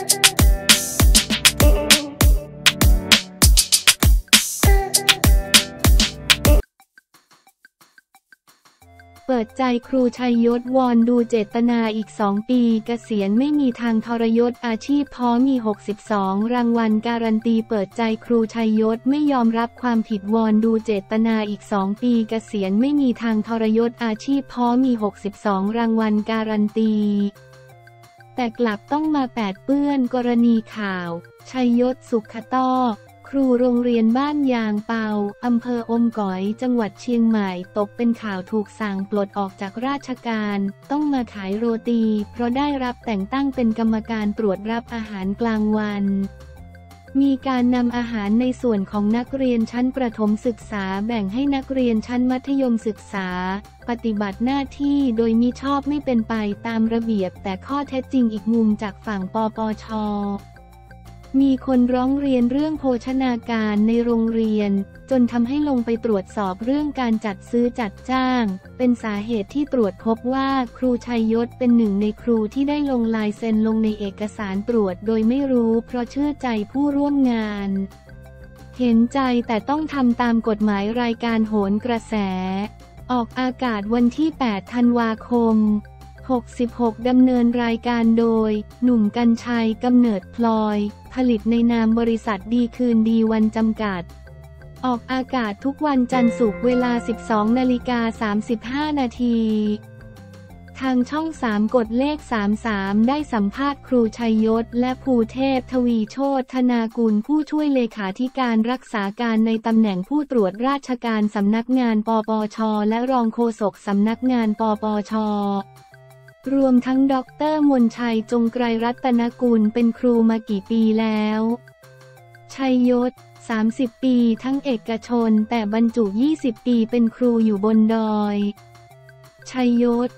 เปิดใจครูชัยยศวอนดูเจตนาอีก2ปีเกษียณไม่มีทางทรยศอาชีพพอมี62รางวัลการันตีเปิดใจครูชัยยศไม่ยอมรับความผิดวอนดูเจตนาอีก2ปีเกษียณไม่มีทางทรยศอาชีพพอมี62รางวัลการันตีแต่กลับต้องมาแปดเปื้อนกรณีข่าวชัยยศสุขต้อครูโรงเรียนบ้านยางเปาอำเภออมก๋อยจังหวัดเชียงใหม่ตกเป็นข่าวถูกสั่งปลดออกจากราชการต้องมาขายโรตีเพราะได้รับแต่งตั้งเป็นกรรมการตรวจรับอาหารกลางวันมีการนำอาหารในส่วนของนักเรียนชั้นประถมศึกษาแบ่งให้นักเรียนชั้นมัธยมศึกษาปฏิบัติหน้าที่โดยมิชอบไม่เป็นไปตามระเบียบแต่ข้อเท็จจริงอีกมุมจากฝั่งปปช.มีคนร้องเรียนเรื่องโภชนาการในโรงเรียนจนทำให้ลงไปตรวจสอบเรื่องการจัดซื้อจัดจ้างเป็นสาเหตุที่ตรวจพบว่าครูชัยยศเป็นหนึ่งในครูที่ได้ลงลายเซ็นลงในเอกสารตรวจโดยไม่รู้เพราะเชื่อใจผู้ร่วมงานเห็นใจแต่ต้องทำตามกฎหมายรายการโหนกระแสออกอากาศวันที่8ธันวาคม66ดำเนินรายการโดยหนุ่มกรรชัยกำเนิดพลอยผลิตในนามบริษัทดีคืนดีวันจำกัดออกอากาศทุกวันจันทร์ศุกร์เวลา 12:35 น.ทางช่อง3กดเลข33ได้สัมภาษณ์ครูชัยยศและภูเทพทวีโชติธนากุลผู้ช่วยเลขาธิการรักษาการในตำแหน่งผู้ตรวจราชการสำนักงานปปช.และรองโฆษกสำนักงานปปช.รวมทั้งดร.มนชัยจงไกรรัตนกุลเป็นครูมากี่ปีแล้วชัยยศ30ปีทั้งเอกชนแต่บรรจุ20ปีเป็นครูอยู่บนดอยชัยยศ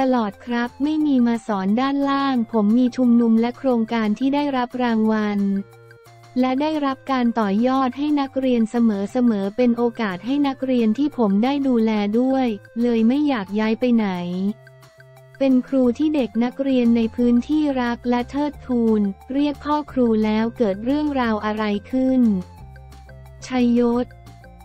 ตลอดครับไม่มีมาสอนด้านล่างผมมีชุมนุมและโครงการที่ได้รับรางวัลและได้รับการต่อยอดให้นักเรียนเสมอเป็นโอกาสให้นักเรียนที่ผมได้ดูแลด้วยเลยไม่อยากย้ายไปไหนเป็นครูที่เด็กนักเรียนในพื้นที่รักและเทิดทูนเรียกพ่อครูแล้วเกิดเรื่องราวอะไรขึ้นชัยยศ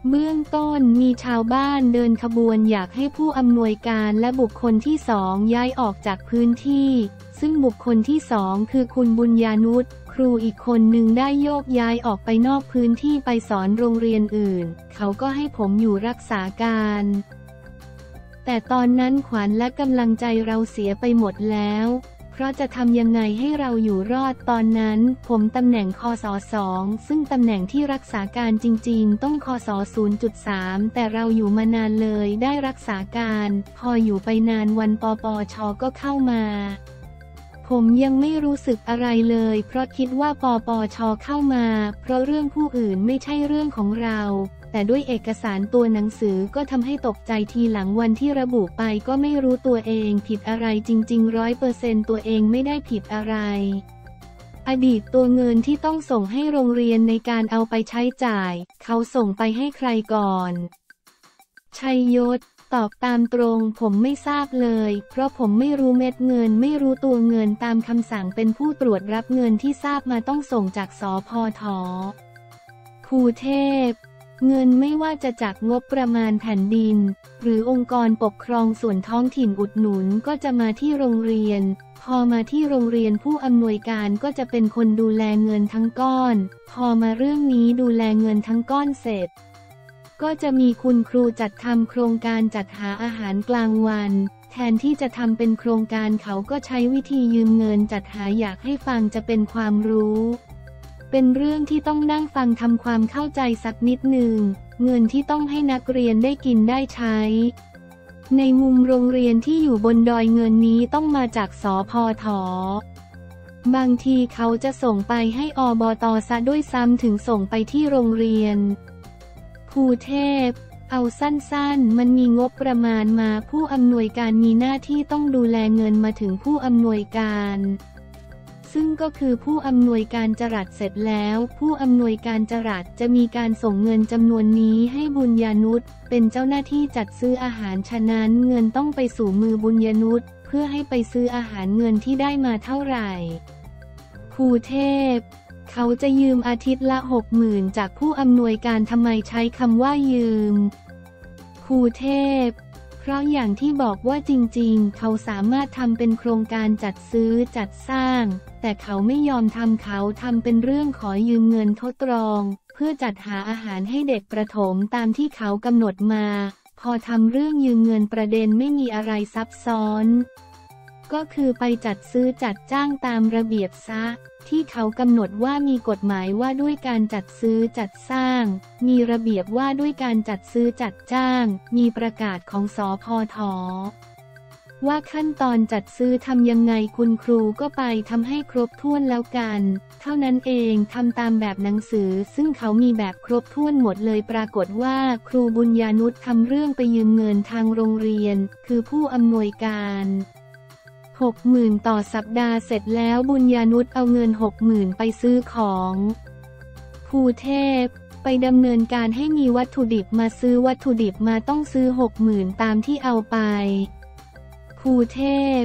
เบื้องต้นมีชาวบ้านเดินขบวนอยากให้ผู้อำนวยการและบุคคลที่2ย้ายออกจากพื้นที่ซึ่งบุคคลที่2คือคุณบุญญานุชครูอีกคนหนึ่งได้โยกย้ายออกไปนอกพื้นที่ไปสอนโรงเรียนอื่นเขาก็ให้ผมอยู่รักษาการแต่ตอนนั้นขวัญและกำลังใจเราเสียไปหมดแล้วเพราะจะทำยังไงให้เราอยู่รอดตอนนั้นผมตำแหน่งคศ.2ซึ่งตำแหน่งที่รักษาการจริงๆต้องคศ.0.3 แต่เราอยู่มานานเลยได้รักษาการพออยู่ไปนานวันปปช.ก็เข้ามาผมยังไม่รู้สึกอะไรเลยเพราะคิดว่าปปช.เข้ามาเพราะเรื่องผู้อื่นไม่ใช่เรื่องของเราแต่ด้วยเอกสารตัวหนังสือก็ทำให้ตกใจทีหลังวันที่ระบุไปก็ไม่รู้ตัวเองผิดอะไรจริงๆ 100% ตัวเองไม่ได้ผิดอะไรอดีตตัวเงินที่ต้องส่งให้โรงเรียนในการเอาไปใช้จ่ายเขาส่งไปให้ใครก่อนชัยยศตอบตามตรงผมไม่ทราบเลยเพราะผมไม่รู้เม็ดเงินไม่รู้ตัวเงินตามคำสั่งเป็นผู้ตรวจรับเงินที่ทราบมาต้องส่งจากสพฐ.ภูเทพเงินไม่ว่าจะจากงบประมาณแผ่นดินหรือองค์กรปกครองส่วนท้องถิ่นอุดหนุนก็จะมาที่โรงเรียนพอมาที่โรงเรียนผู้อำนวยการก็จะเป็นคนดูแลเงินทั้งก้อนพอมาเรื่องนี้ดูแลเงินทั้งก้อนเสร็จก็จะมีคุณครูจัดทำโครงการจัดหาอาหารกลางวันแทนที่จะทำเป็นโครงการเขาก็ใช้วิธียืมเงินจัดหาอยากให้ฟังจะเป็นความรู้เป็นเรื่องที่ต้องนั่งฟังทำความเข้าใจสักนิดหนึ่งเงินที่ต้องให้นักเรียนได้กินได้ใช้ในมุมโรงเรียนที่อยู่บนดอยเงินนี้ต้องมาจากสพฐ.บางทีเขาจะส่งไปให้อบต.ซะด้วยซ้ำถึงส่งไปที่โรงเรียนภูเทพเอาสั้นๆมันมีงบประมาณมาผู้อำนวยการมีหน้าที่ต้องดูแลเงินมาถึงผู้อำนวยการซึ่งก็คือผู้อำนวยการจรัสเสร็จแล้วผู้อำนวยการจรัสจะมีการส่งเงินจำนวนนี้ให้บุญญานุชเป็นเจ้าหน้าที่จัดซื้ออาหารฉะนั้นเงินต้องไปสู่มือบุญญานุชเพื่อให้ไปซื้ออาหารเงินที่ได้มาเท่าไหร่ ภูเทพเขาจะยืมอาทิตย์ละ 60,000 จากผู้อำนวยการทำไมใช้คำว่ายืมภูเทพเพราะอย่างที่บอกว่าจริงๆเขาสามารถทำเป็นโครงการจัดซื้อจัดสร้างแต่เขาไม่ยอมทำเขาทำเป็นเรื่องขอยืมเงินทดลองเพื่อจัดหาอาหารให้เด็กประถมตามที่เขากำหนดมาพอทำเรื่องยืมเงินประเด็นไม่มีอะไรซับซ้อนก็คือไปจัดซื้อจัดจ้างตามระเบียบซะที่เขากำหนดว่ามีกฎหมายว่าด้วยการจัดซื้อจัดสร้างมีระเบียบว่าด้วยการจัดซื้อจัดจ้างมีประกาศของสพฐว่าขั้นตอนจัดซื้อทำยังไงคุณครูก็ไปทำให้ครบถ้วนแล้วกันเท่านั้นเองทำตามแบบหนังสือซึ่งเขามีแบบครบถ้วนหมดเลยปรากฏว่าครูบุญญานุชทำเรื่องไปยืมเงินทางโรงเรียนคือผู้อำนวยการ60,000ต่อสัปดาห์เสร็จแล้วบุญญานุชเอาเงิน60,000ไปซื้อของภูเทพไปดำเนินการให้มีวัตถุดิบมาซื้อวัตถุดิบมาต้องซื้อ60,000ตามที่เอาไปภูเทพ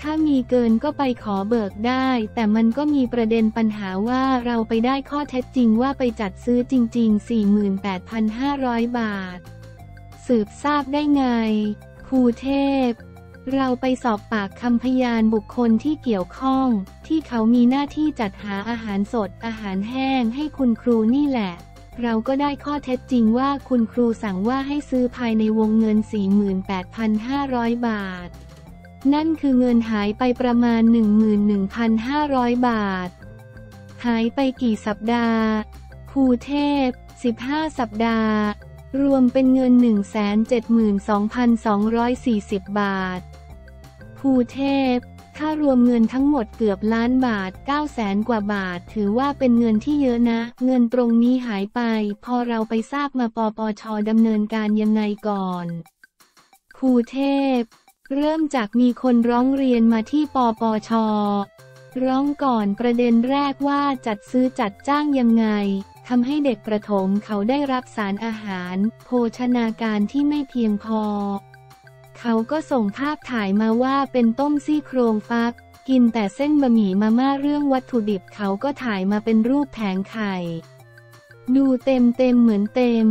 ถ้ามีเกินก็ไปขอเบิกได้แต่มันก็มีประเด็นปัญหาว่าเราไปได้ข้อเท็จจริงว่าไปจัดซื้อจริงๆ 48,500 บาทสืบทราบได้ไงภูเทพเราไปสอบปากคำพยานบุคคลที่เกี่ยวข้องที่เขามีหน้าที่จัดหาอาหารสดอาหารแห้งให้คุณครูนี่แหละเราก็ได้ข้อเท็จจริงว่าคุณครูสั่งว่าให้ซื้อภายในวงเงิน 48,500 บาทนั่นคือเงินหายไปประมาณ 11,500 บาทหายไปกี่สัปดาห์ภูเทพ15 สัปดาห์รวมเป็นเงิน 172,240 บาทภูเทพถ้ารวมเงินทั้งหมดเกือบล้านบาท 900,000 กว่าบาทถือว่าเป็นเงินที่เยอะนะเงินตรงนี้หายไปพอเราไปทราบมาปปช.ดำเนินการยังไงก่อนภูเทพเริ่มจากมีคนร้องเรียนมาที่ปปช.ร้องก่อนประเด็นแรกว่าจัดซื้อจัดจ้างยังไงทำให้เด็กประถมเขาได้รับสารอาหารโภชนาการที่ไม่เพียงพอเขาก็ส่งภาพถ่ายมาว่าเป็นต้มซี่โครงฟักกินแต่เส้นบะหมี่มาม่าเรื่องวัตถุดิบเขาก็ถ่ายมาเป็นรูปแผงไข่ดูเต็มเหมือนเต็ม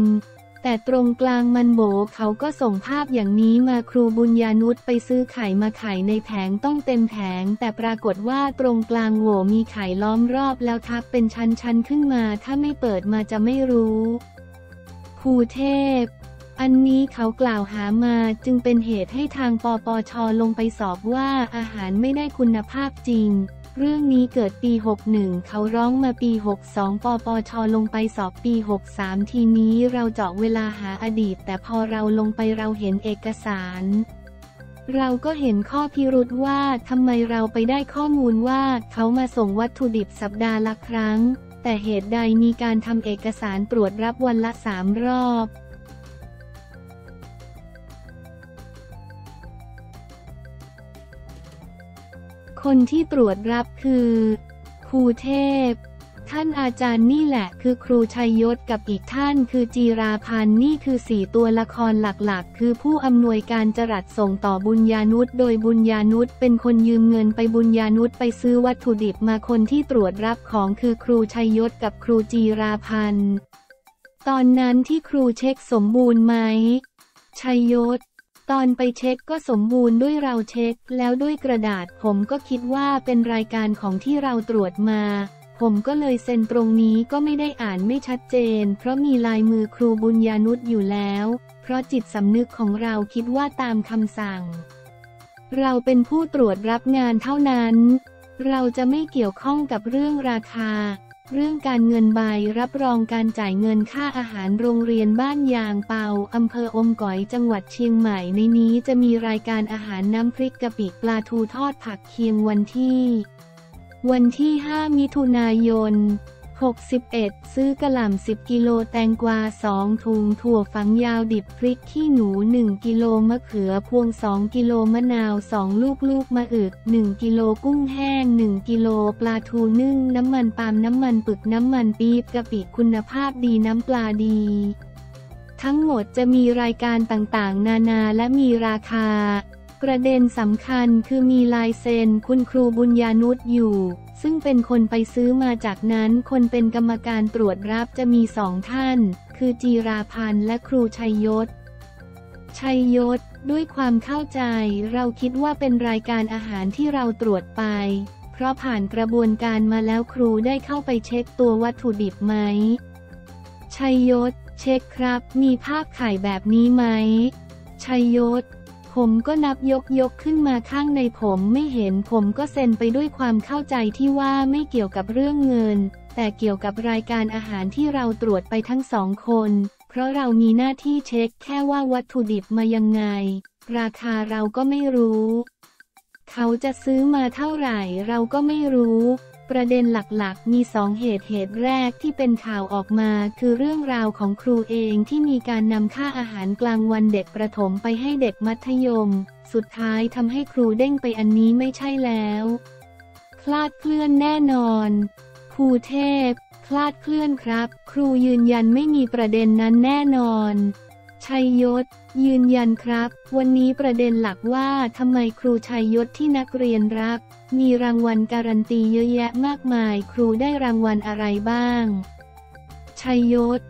แต่ตรงกลางมันโบเขาก็ส่งภาพอย่างนี้มาครูบุญญานุชไปซื้อไข่มาไข่ในแผงต้องเต็มแผงแต่ปรากฏว่าตรงกลางโหว่มีไข่ล้อมรอบแล้วทับเป็นชั้นขึ้นมาถ้าไม่เปิดมาจะไม่รู้ภูเทพอันนี้เขากล่าวหามาจึงเป็นเหตุให้ทางปปช.ลงไปสอบว่าอาหารไม่ได้คุณภาพจริงเรื่องนี้เกิดปี61เขาร้องมาปี62ปปช.ลงไปสอบปี63ทีนี้เราเจาะเวลาหาอดีตแต่พอเราลงไปเราเห็นเอกสารเราก็เห็นข้อพิรุธว่าทำไมเราไปได้ข้อมูลว่าเขามาส่งวัตถุดิบสัปดาห์ละครั้งแต่เหตุใดมีการทำเอกสารตรวจรับวันละ3รอบคนที่ตรวจรับคือครูเทพท่านอาจารย์นี่แหละคือครูชัยยศกับอีกท่านคือจีราพันธ์นี่คือ4ตัวละครหลักๆคือผู้อำนวยการจรัสส่งต่อบุญญานุชโดยบุญญานุชเป็นคนยืมเงินไปบุญญานุชไปซื้อวัตถุดิบมาคนที่ตรวจรับของคือครูชัยยศกับครูจีราพันธ์ตอนนั้นที่ครูเช็คสมบูรณ์ไหมชัยยศตอนไปเช็คก็สมบูรณ์ด้วยเราเช็คแล้วด้วยกระดาษผมก็คิดว่าเป็นรายการของที่เราตรวจมาผมก็เลยเซ็นตรงนี้ก็ไม่ได้อ่านไม่ชัดเจนเพราะมีลายมือครูบุญญานุชอยู่แล้วเพราะจิตสำนึกของเราคิดว่าตามคำสั่งเราเป็นผู้ตรวจรับงานเท่านั้นเราจะไม่เกี่ยวข้องกับเรื่องราคาเรื่องการเงินใบรับรองการจ่ายเงินค่าอาหารโรงเรียนบ้านยางเปาอำเภออมก๋อยจังหวัดเชียงใหม่ในนี้จะมีรายการอาหารน้ำพริกกะปิปลาทูทอดผักเคียงวันที่5มิถุนายน61ซื้อกะหล่ำ10กิโลแตงกวา2ถุงถั่วฝักยาวดิบพริกขี้หนู1กิโลมะเขือพวง2กิโลมะนาว2ลูกมะอึก1กิโลกุ้งแห้ง1กิโลปลาทูนึ่งน้ำมันปาล์มน้ำมันปึกน้ำมันปี๊บกะปิคุณภาพดีน้ำปลาดีทั้งหมดจะมีรายการต่างๆนานาและมีราคาประเด็นสำคัญคือมีลายเซ็นคุณครูบุญญานุชอยู่ ซึ่งเป็นคนไปซื้อมาจากนั้นคนเป็นกรรมการตรวจรับจะมี2ท่านคือจีราพันธ์และครูชัยยศด้วยความเข้าใจเราคิดว่าเป็นรายการอาหารที่เราตรวจไปเพราะผ่านกระบวนการมาแล้วครูได้เข้าไปเช็คตัววัตถุดิบไหมชัยยศเช็คครับมีภาพไข่แบบนี้ไหมชัยยศผมก็นับยกขึ้นมาข้างในผมไม่เห็นผมก็เซ็นไปด้วยความเข้าใจที่ว่าไม่เกี่ยวกับเรื่องเงินแต่เกี่ยวกับรายการอาหารที่เราตรวจไปทั้ง2 คนเพราะเรามีหน้าที่เช็คแค่ว่าวัตถุดิบมายังไงราคาเราก็ไม่รู้เขาจะซื้อมาเท่าไหร่เราก็ไม่รู้ประเด็นหลักๆมี2 เหตุแรกที่เป็นข่าวออกมาคือเรื่องราวของครูเองที่มีการนำค่าอาหารกลางวันเด็กประถมไปให้เด็กมัธยมสุดท้ายทำให้ครูเด้งไปอันนี้ไม่ใช่แล้วคลาดเคลื่อนแน่นอนภูเทพคลาดเคลื่อนครับครูยืนยันไม่มีประเด็นนั้นแน่นอนชัยยศยืนยันครับวันนี้ประเด็นหลักว่าทำไมครูชัยยศที่นักเรียนรักมีรางวัลการันตีเยอะแยะมากมายครูได้รางวัลอะไรบ้างชัยยศ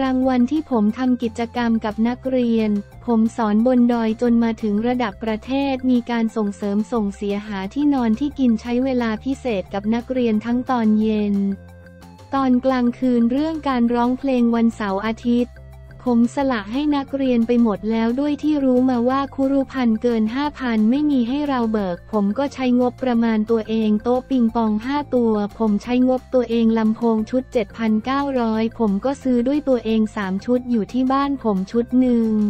รางวัลที่ผมทำกิจกรรมกับนักเรียนผมสอนบนดอยจนมาถึงระดับประเทศมีการส่งเสริมส่งเสียหาที่นอนที่กินใช้เวลาพิเศษกับนักเรียนทั้งตอนเย็นตอนกลางคืนเรื่องการร้องเพลงวันเสาร์อาทิตย์ผมสละให้นักเรียนไปหมดแล้วด้วยที่รู้มาว่าคุรุพันธ์เกิน 5,000 ไม่มีให้เราเบิกผมก็ใช้งบประมาณตัวเองโต๊ะปิงปอง5 ตัวผมใช้งบตัวเองลำโพงชุด 7,900 ผมก็ซื้อด้วยตัวเอง3 ชุดอยู่ที่บ้านผมชุด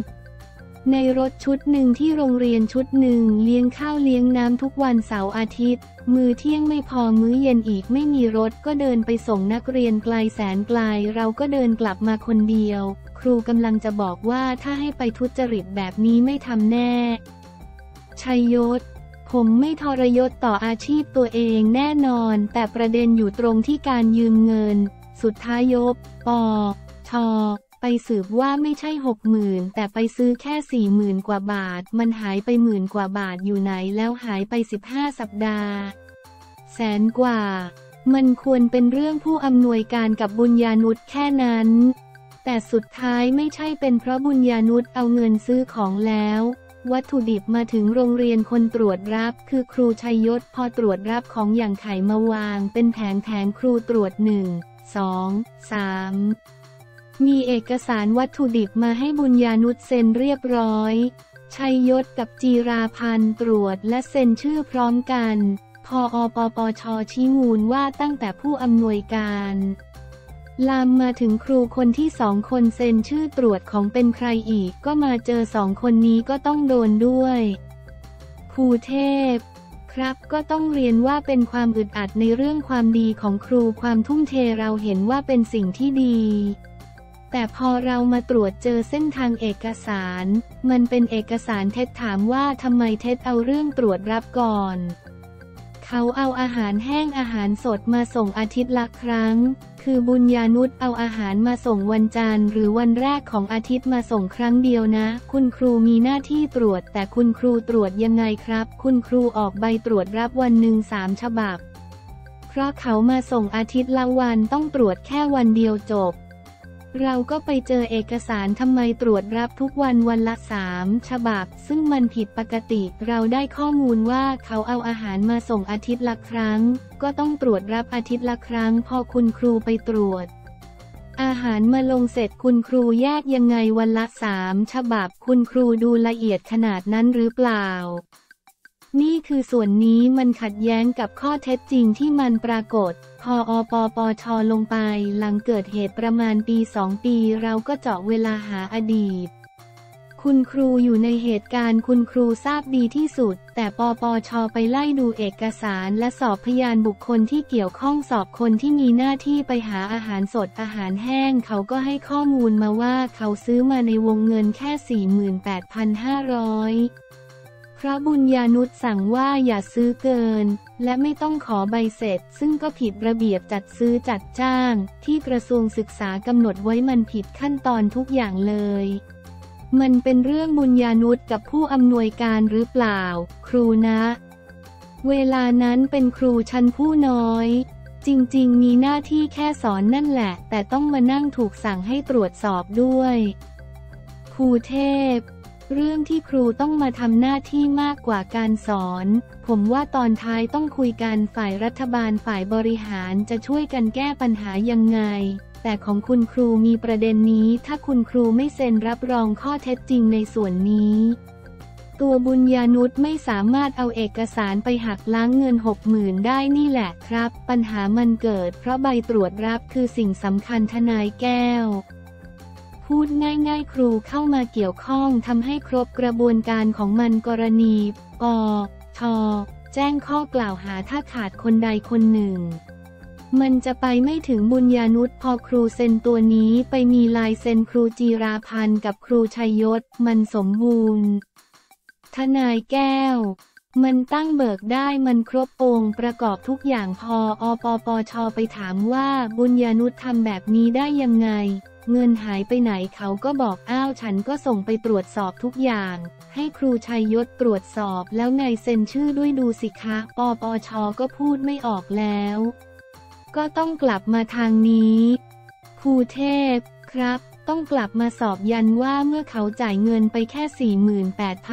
1ในรถชุด 1ที่โรงเรียนชุด 1เลี้ยงข้าวเลี้ยงน้ำทุกวันเสาร์อาทิตย์มื้อเที่ยงไม่พอมื้อเย็นอีกไม่มีรถก็เดินไปส่งนักเรียนไกลแสนไกลเราก็เดินกลับมาคนเดียวครูกำลังจะบอกว่าถ้าให้ไปทุจริตแบบนี้ไม่ทำแน่ชัยยศผมไม่ทรยศต่ออาชีพตัวเองแน่นอนแต่ประเด็นอยู่ตรงที่การยืมเงินสุดท้ายยบปชไปสืบว่าไม่ใช่60,000แต่ไปซื้อแค่40,000 กว่าบาทมันหายไป10,000 กว่าบาทอยู่ไหนแล้วหายไป15 สัปดาห์100,000 กว่ามันควรเป็นเรื่องผู้อำนวยการกับบุญญานุชแค่นั้นแต่สุดท้ายไม่ใช่เป็นเพราะบุญญานุชเอาเงินซื้อของแล้ววัตถุดิบมาถึงโรงเรียนคนตรวจรับคือครูชัยยศพอตรวจรับของอย่างไข่มาวางเป็นแผงครูตรวจ1 2 3มีเอกสารวัตถุดิบมาให้บุญญานุชเซ็นเรียบร้อยชัยยศกับจีราพันธ์ตรวจและเซ็นชื่อพร้อมกันพอปปช.ชี้มูลว่าตั้งแต่ผู้อำนวยการลามมาถึงครูคนที่2 คนเซ็นชื่อตรวจของเป็นใครอีกก็มาเจอ2 คนนี้ก็ต้องโดนด้วยภูเทพครับก็ต้องเรียนว่าเป็นความอึดอัดในเรื่องความดีของครูความทุ่มเทเราเห็นว่าเป็นสิ่งที่ดีแต่พอเรามาตรวจเจอเส้นทางเอกสารมันเป็นเอกสารเท็จถามว่าทำไมเท็จเอาเรื่องตรวจรับก่อนเขาเอาอาหารแห้งอาหารสดมาส่งอาทิตย์ละครั้งคือบุญญานุชเอาอาหารมาส่งวันจันทร์หรือวันแรกของอาทิตย์มาส่งครั้งเดียวนะคุณครูมีหน้าที่ตรวจแต่คุณครูตรวจยังไงครับคุณครูออกใบตรวจรับวันหนึ่ง3 ฉบับเพราะเขามาส่งอาทิตย์ละวันต้องตรวจแค่วันเดียวจบเราก็ไปเจอเอกสารทำไมตรวจรับทุกวันวันละ3 ฉบับซึ่งมันผิดปกติเราได้ข้อมูลว่าเขาเอาอาหารมาส่งอาทิตย์ละครั้งก็ต้องตรวจรับอาทิตย์ละครั้งพอคุณครูไปตรวจอาหารมาลงเสร็จคุณครูแยกยังไงวันละ3 ฉบับคุณครูดูละเอียดขนาดนั้นหรือเปล่านี่คือส่วนนี้มันขัดแย้งกับข้อเท็จจริงที่มันปรากฏพอปปช.ลงไปหลังเกิดเหตุประมาณ2 ปีเราก็เจาะเวลาหาอดีตคุณครูอยู่ในเหตุการณ์คุณครูทราบดีที่สุดแต่ปปช.ไปไล่ดูเอกสารและสอบพยานบุคคลที่เกี่ยวข้องสอบคนที่มีหน้าที่ไปหาอาหารสดอาหารแห้งเขาก็ให้ข้อมูลมาว่าเขาซื้อมาในวงเงินแค่ 48,500เพราะบุญญานุชสั่งว่าอย่าซื้อเกินและไม่ต้องขอใบเสร็จซึ่งก็ผิดระเบียบจัดซื้อจัดจ้างที่กระทรวงศึกษากำหนดไว้มันผิดขั้นตอนทุกอย่างเลยมันเป็นเรื่องบุญญานุชกับผู้อำนวยการหรือเปล่าครูนะ เวลานั้นเป็นครูชั้นผู้น้อยจริงๆมีหน้าที่แค่สอนนั่นแหละแต่ต้องมานั่งถูกสั่งให้ตรวจสอบด้วยครูเทพเรื่องที่ครูต้องมาทำหน้าที่มากกว่าการสอนผมว่าตอนท้ายต้องคุยกันฝ่ายรัฐบาลฝ่ายบริหารจะช่วยกันแก้ปัญหายังไงแต่ของคุณครูมีประเด็นนี้ถ้าคุณครูไม่เซ็นรับรองข้อเท็จจริงในส่วนนี้ตัวบุญญานุชไม่สามารถเอาเอกสารไปหักล้างเงิน 60,000 ได้นี่แหละครับปัญหามันเกิดเพราะใบตรวจรับคือสิ่งสำคัญทนายแก้วพูดง่ายๆครูเข้ามาเกี่ยวข้องทำให้ครบกระบวนการของมันกรณีปช.แจ้งข้อกล่าวหาถ้าขาดคนใดคนหนึ่งมันจะไปไม่ถึงบุญญานุชพอครูเซ็นตัวนี้ไปมีลายเซ็นครูจีราพันธ์กับครูชัยยศมันสมบูรณ์ทนายแก้วมันตั้งเบิกได้มันครบองค์ประกอบทุกอย่างพอปช.ไปถามว่าบุญญานุชทำแบบนี้ได้ยังไงเงินหายไปไหนเขาก็บอกอ้าวฉันก็ส่งไปตรวจสอบทุกอย่างให้ครูชัยยศตรวจสอบแล้วไงเซ็นชื่อด้วยดูสิคะปช.ก็พูดไม่ออกแล้วก็ต้องกลับมาทางนี้ครูเทพครับต้องกลับมาสอบยันว่าเมื่อเขาจ่ายเงินไปแค่ 48,500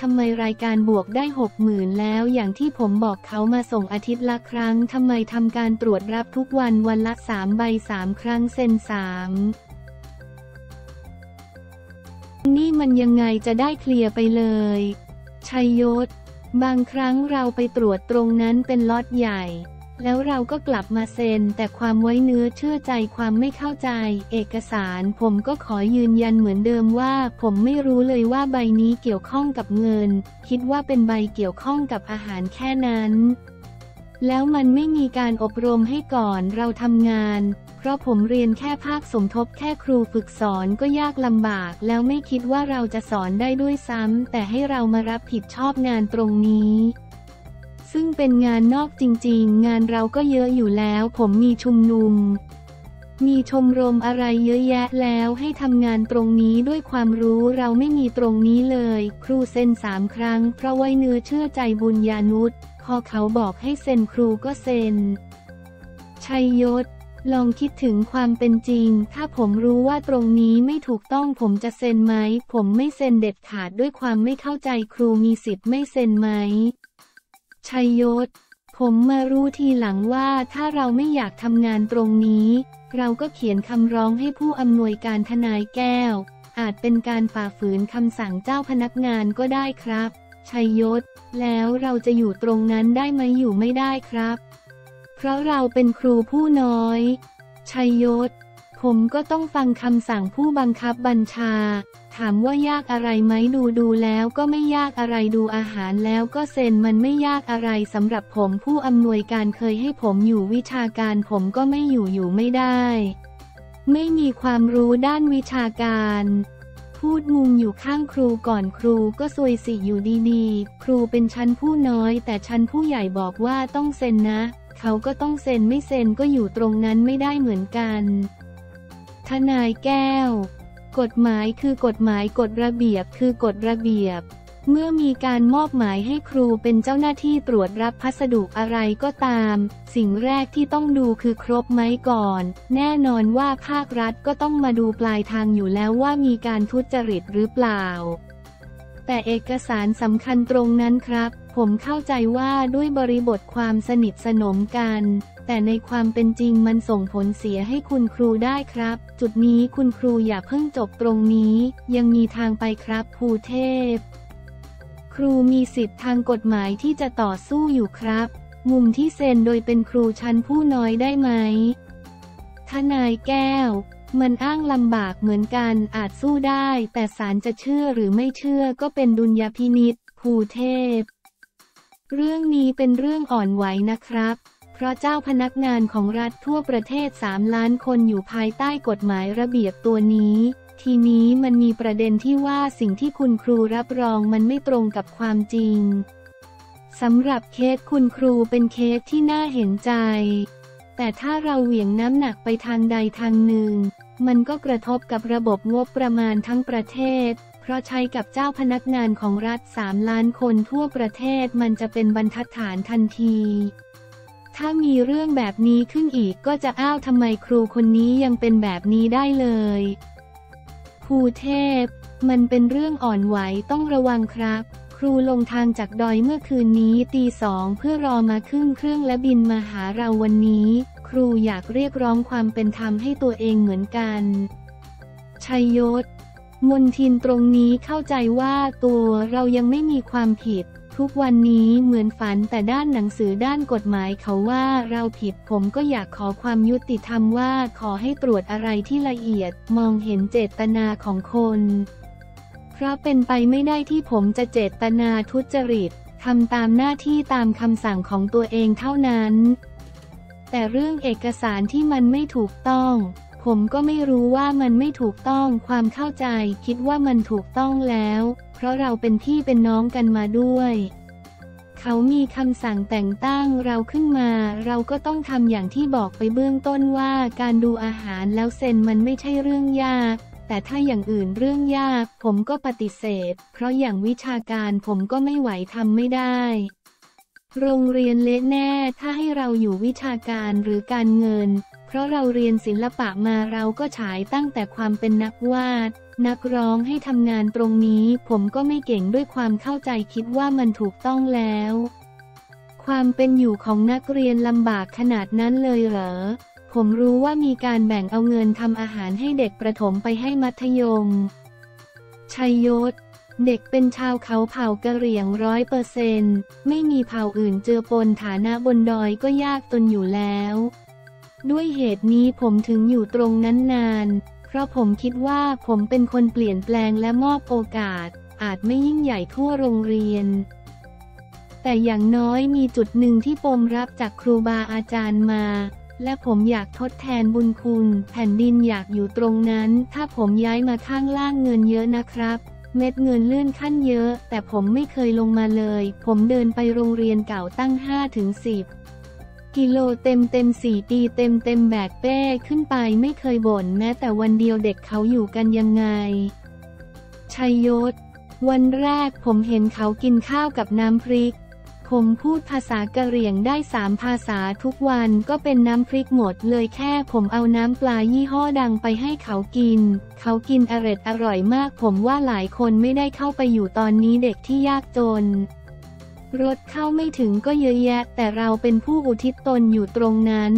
ทำไมรายการบวกได้ 60,000 แล้วอย่างที่ผมบอกเขามาส่งอาทิตย์ละครั้งทำไมทำการตรวจรับทุกวันวันละ3ใบ3ครั้งเซ็น3นี่มันยังไงจะได้เคลียร์ไปเลยชัยยศบางครั้งเราไปตรวจตรงนั้นเป็นล็อตใหญ่แล้วเราก็กลับมาเซ็นแต่ความไว้เนื้อเชื่อใจความไม่เข้าใจเอกสารผมก็ขอยืนยันเหมือนเดิมว่าผมไม่รู้เลยว่าใบนี้เกี่ยวข้องกับเงินคิดว่าเป็นใบเกี่ยวข้องกับอาหารแค่นั้นแล้วมันไม่มีการอบรมให้ก่อนเราทำงานเพราะผมเรียนแค่ภาคสมทบแค่ครูฝึกสอนก็ยากลำบากแล้วไม่คิดว่าเราจะสอนได้ด้วยซ้ำแต่ให้เรามารับผิดชอบงานตรงนี้ซึ่งเป็นงานนอกจริงๆงานเราก็เยอะอยู่แล้วผมมีชุมนุมมีชมรมอะไรเยอะแยะแล้วให้ทำงานตรงนี้ด้วยความรู้เราไม่มีตรงนี้เลยครูเซ็น3ครั้งเพราะไว้เนื้อเชื่อใจบุญญานุชพอเขาบอกให้เซ็นครูก็เซ็นชัยยศลองคิดถึงความเป็นจริงถ้าผมรู้ว่าตรงนี้ไม่ถูกต้องผมจะเซ็นไหมผมไม่เซ็นเด็ดขาดด้วยความไม่เข้าใจครูมีสิทธิ์ไม่เซ็นไหมชัยยศผมมารู้ทีหลังว่าถ้าเราไม่อยากทำงานตรงนี้เราก็เขียนคำร้องให้ผู้อำนวยการทนายแก้วอาจเป็นการฝ่าฝืนคำสั่งเจ้าพนักงานก็ได้ครับชัยยศแล้วเราจะอยู่ตรงนั้นได้ไหมอยู่ไม่ได้ครับเพราะเราเป็นครูผู้น้อยชัยยศผมก็ต้องฟังคำสั่งผู้บังคับบัญชาถามว่ายากอะไรไหมดูแล้วก็ไม่ยากอะไรดูอาหารแล้วก็เซ็นมันไม่ยากอะไรสำหรับผมผู้อำนวยการเคยให้ผมอยู่วิชาการผมก็ไม่อยู่ไม่ได้ไม่มีความรู้ด้านวิชาการพูดงุมอยู่ข้างครูก่อนครูก็ซวยสิอยู่ดีๆครูเป็นชั้นผู้น้อยแต่ชั้นผู้ใหญ่บอกว่าต้องเซ็นนะเขาก็ต้องเซ็นไม่เซ็นก็อยู่ตรงนั้นไม่ได้เหมือนกันทนายแก้วกฎหมายคือกฎหมายกฎระเบียบคือกฎระเบียบเมื่อมีการมอบหมายให้ครูเป็นเจ้าหน้าที่ตรวจรับพัสดุอะไรก็ตามสิ่งแรกที่ต้องดูคือครบไหมก่อนแน่นอนว่าภาครัฐก็ต้องมาดูปลายทางอยู่แล้วว่ามีการทุจริตหรือเปล่าแต่เอกสารสำคัญตรงนั้นครับผมเข้าใจว่าด้วยบริบทความสนิทสนมกันแต่ในความเป็นจริงมันส่งผลเสียให้คุณครูได้ครับจุดนี้คุณครูอย่าเพิ่งจบตรงนี้ยังมีทางไปครับภูเทพครูมีสิทธิ์ทางกฎหมายที่จะต่อสู้อยู่ครับมุมที่เซ็นโดยเป็นครูชั้นผู้น้อยได้ไหมทนายแก้วมันอ้างลำบากเหมือนกันอาจสู้ได้แต่ศาลจะเชื่อหรือไม่เชื่อก็เป็นดุลยพินิจภูเทพเรื่องนี้เป็นเรื่องอ่อนไหวนะครับเพราะเจ้าพนักงานของรัฐทั่วประเทศ3ล้านคนอยู่ภายใต้กฎหมายระเบียบตัวนี้ทีนี้มันมีประเด็นที่ว่าสิ่งที่คุณครูรับรองมันไม่ตรงกับความจริงสำหรับเคสคุณครูเป็นเคสที่น่าเห็นใจแต่ถ้าเราเหวี่ยงน้ำหนักไปทางใดทางหนึ่งมันก็กระทบกับระบบงบประมาณทั้งประเทศ เพราะใช้กับเจ้าพนักงานของรัฐ3 ล้านคนทั่วประเทศมันจะเป็นบรรทัดฐานทันทีถ้ามีเรื่องแบบนี้ขึ้นอีกก็จะอ้าวทำไมครูคนนี้ยังเป็นแบบนี้ได้เลยภูเทพมันเป็นเรื่องอ่อนไหวต้องระวังครับครูลงทางจากดอยเมื่อคืนนี้ตี 2เพื่อรอมาขึ้นเครื่องและบินมาหาเราวันนี้ครูอยากเรียกร้องความเป็นธรรมให้ตัวเองเหมือนกันชัยยศมนทินตรงนี้เข้าใจว่าตัวเรายังไม่มีความผิดทุกวันนี้เหมือนฝันแต่ด้านหนังสือด้านกฎหมายเขาว่าเราผิดผมก็อยากขอความยุติธรรมว่าขอให้ตรวจอะไรที่ละเอียดมองเห็นเจตนาของคนเพราะเป็นไปไม่ได้ที่ผมจะเจตนาทุจริตทำตามหน้าที่ตามคำสั่งของตัวเองเท่านั้นแต่เรื่องเอกสารที่มันไม่ถูกต้องผมก็ไม่รู้ว่ามันไม่ถูกต้องความเข้าใจคิดว่ามันถูกต้องแล้วเพราะเราเป็นพี่เป็นน้องกันมาด้วยเขามีคำสั่งแต่งตั้งเราขึ้นมาเราก็ต้องทำอย่างที่บอกไปเบื้องต้นว่าการดูอาหารแล้วเซ็นมันไม่ใช่เรื่องยากแต่ถ้าอย่างอื่นเรื่องยากผมก็ปฏิเสธเพราะอย่างวิชาการผมก็ไม่ไหวทำไม่ได้โรงเรียนเละแน่ถ้าให้เราอยู่วิชาการหรือการเงินเพราะเราเรียนศิลปะมาเราก็ฉายตั้งแต่ความเป็นนักวาดนักร้องให้ทำงานตรงนี้ผมก็ไม่เก่งด้วยความเข้าใจคิดว่ามันถูกต้องแล้วความเป็นอยู่ของนักเรียนลำบากขนาดนั้นเลยเหรอผมรู้ว่ามีการแบ่งเอาเงินทำอาหารให้เด็กประถมไปให้มัธยมชัยยศเด็กเป็นชาวเขาเผ่ากะเหรี่ยง100%ไม่มีเผ่าอื่นเจือปนฐานะบนดอยก็ยากจนอยู่แล้วด้วยเหตุนี้ผมถึงอยู่ตรงนั้นนานเพราะผมคิดว่าผมเป็นคนเปลี่ยนแปลงและมอบโอกาสอาจไม่ยิ่งใหญ่ทั่วโรงเรียนแต่อย่างน้อยมีจุดหนึ่งที่ผมรับจากครูบาอาจารย์มาและผมอยากทดแทนบุญคุณแผ่นดินอยากอยู่ตรงนั้นถ้าผมย้ายมาข้างล่างเงินเยอะนะครับเม็ดเงินเลื่อนขั้นเยอะแต่ผมไม่เคยลงมาเลยผมเดินไปโรงเรียนเก่าตั้ง5 ถึง 10 กิโลเต็ม4 ปีเต็มแบกเป้ขึ้นไปไม่เคยบ่นแม้แต่วันเดียวเด็กเขาอยู่กันยังไงชัยยศวันแรกผมเห็นเขากินข้าวกับน้ำพริกผมพูดภาษากะเหรี่ยงได้3 ภาษาทุกวันก็เป็นน้ำพริกหมดเลยแค่ผมเอาน้ำปลายี่ห้อดังไปให้เขากินเขากินอร่อยมากผมว่าหลายคนไม่ได้เข้าไปอยู่ตอนนี้เด็กที่ยากจนรถเข้าไม่ถึงก็เยอะแยะแต่เราเป็นผู้อุทิศตนอยู่ตรงนั้น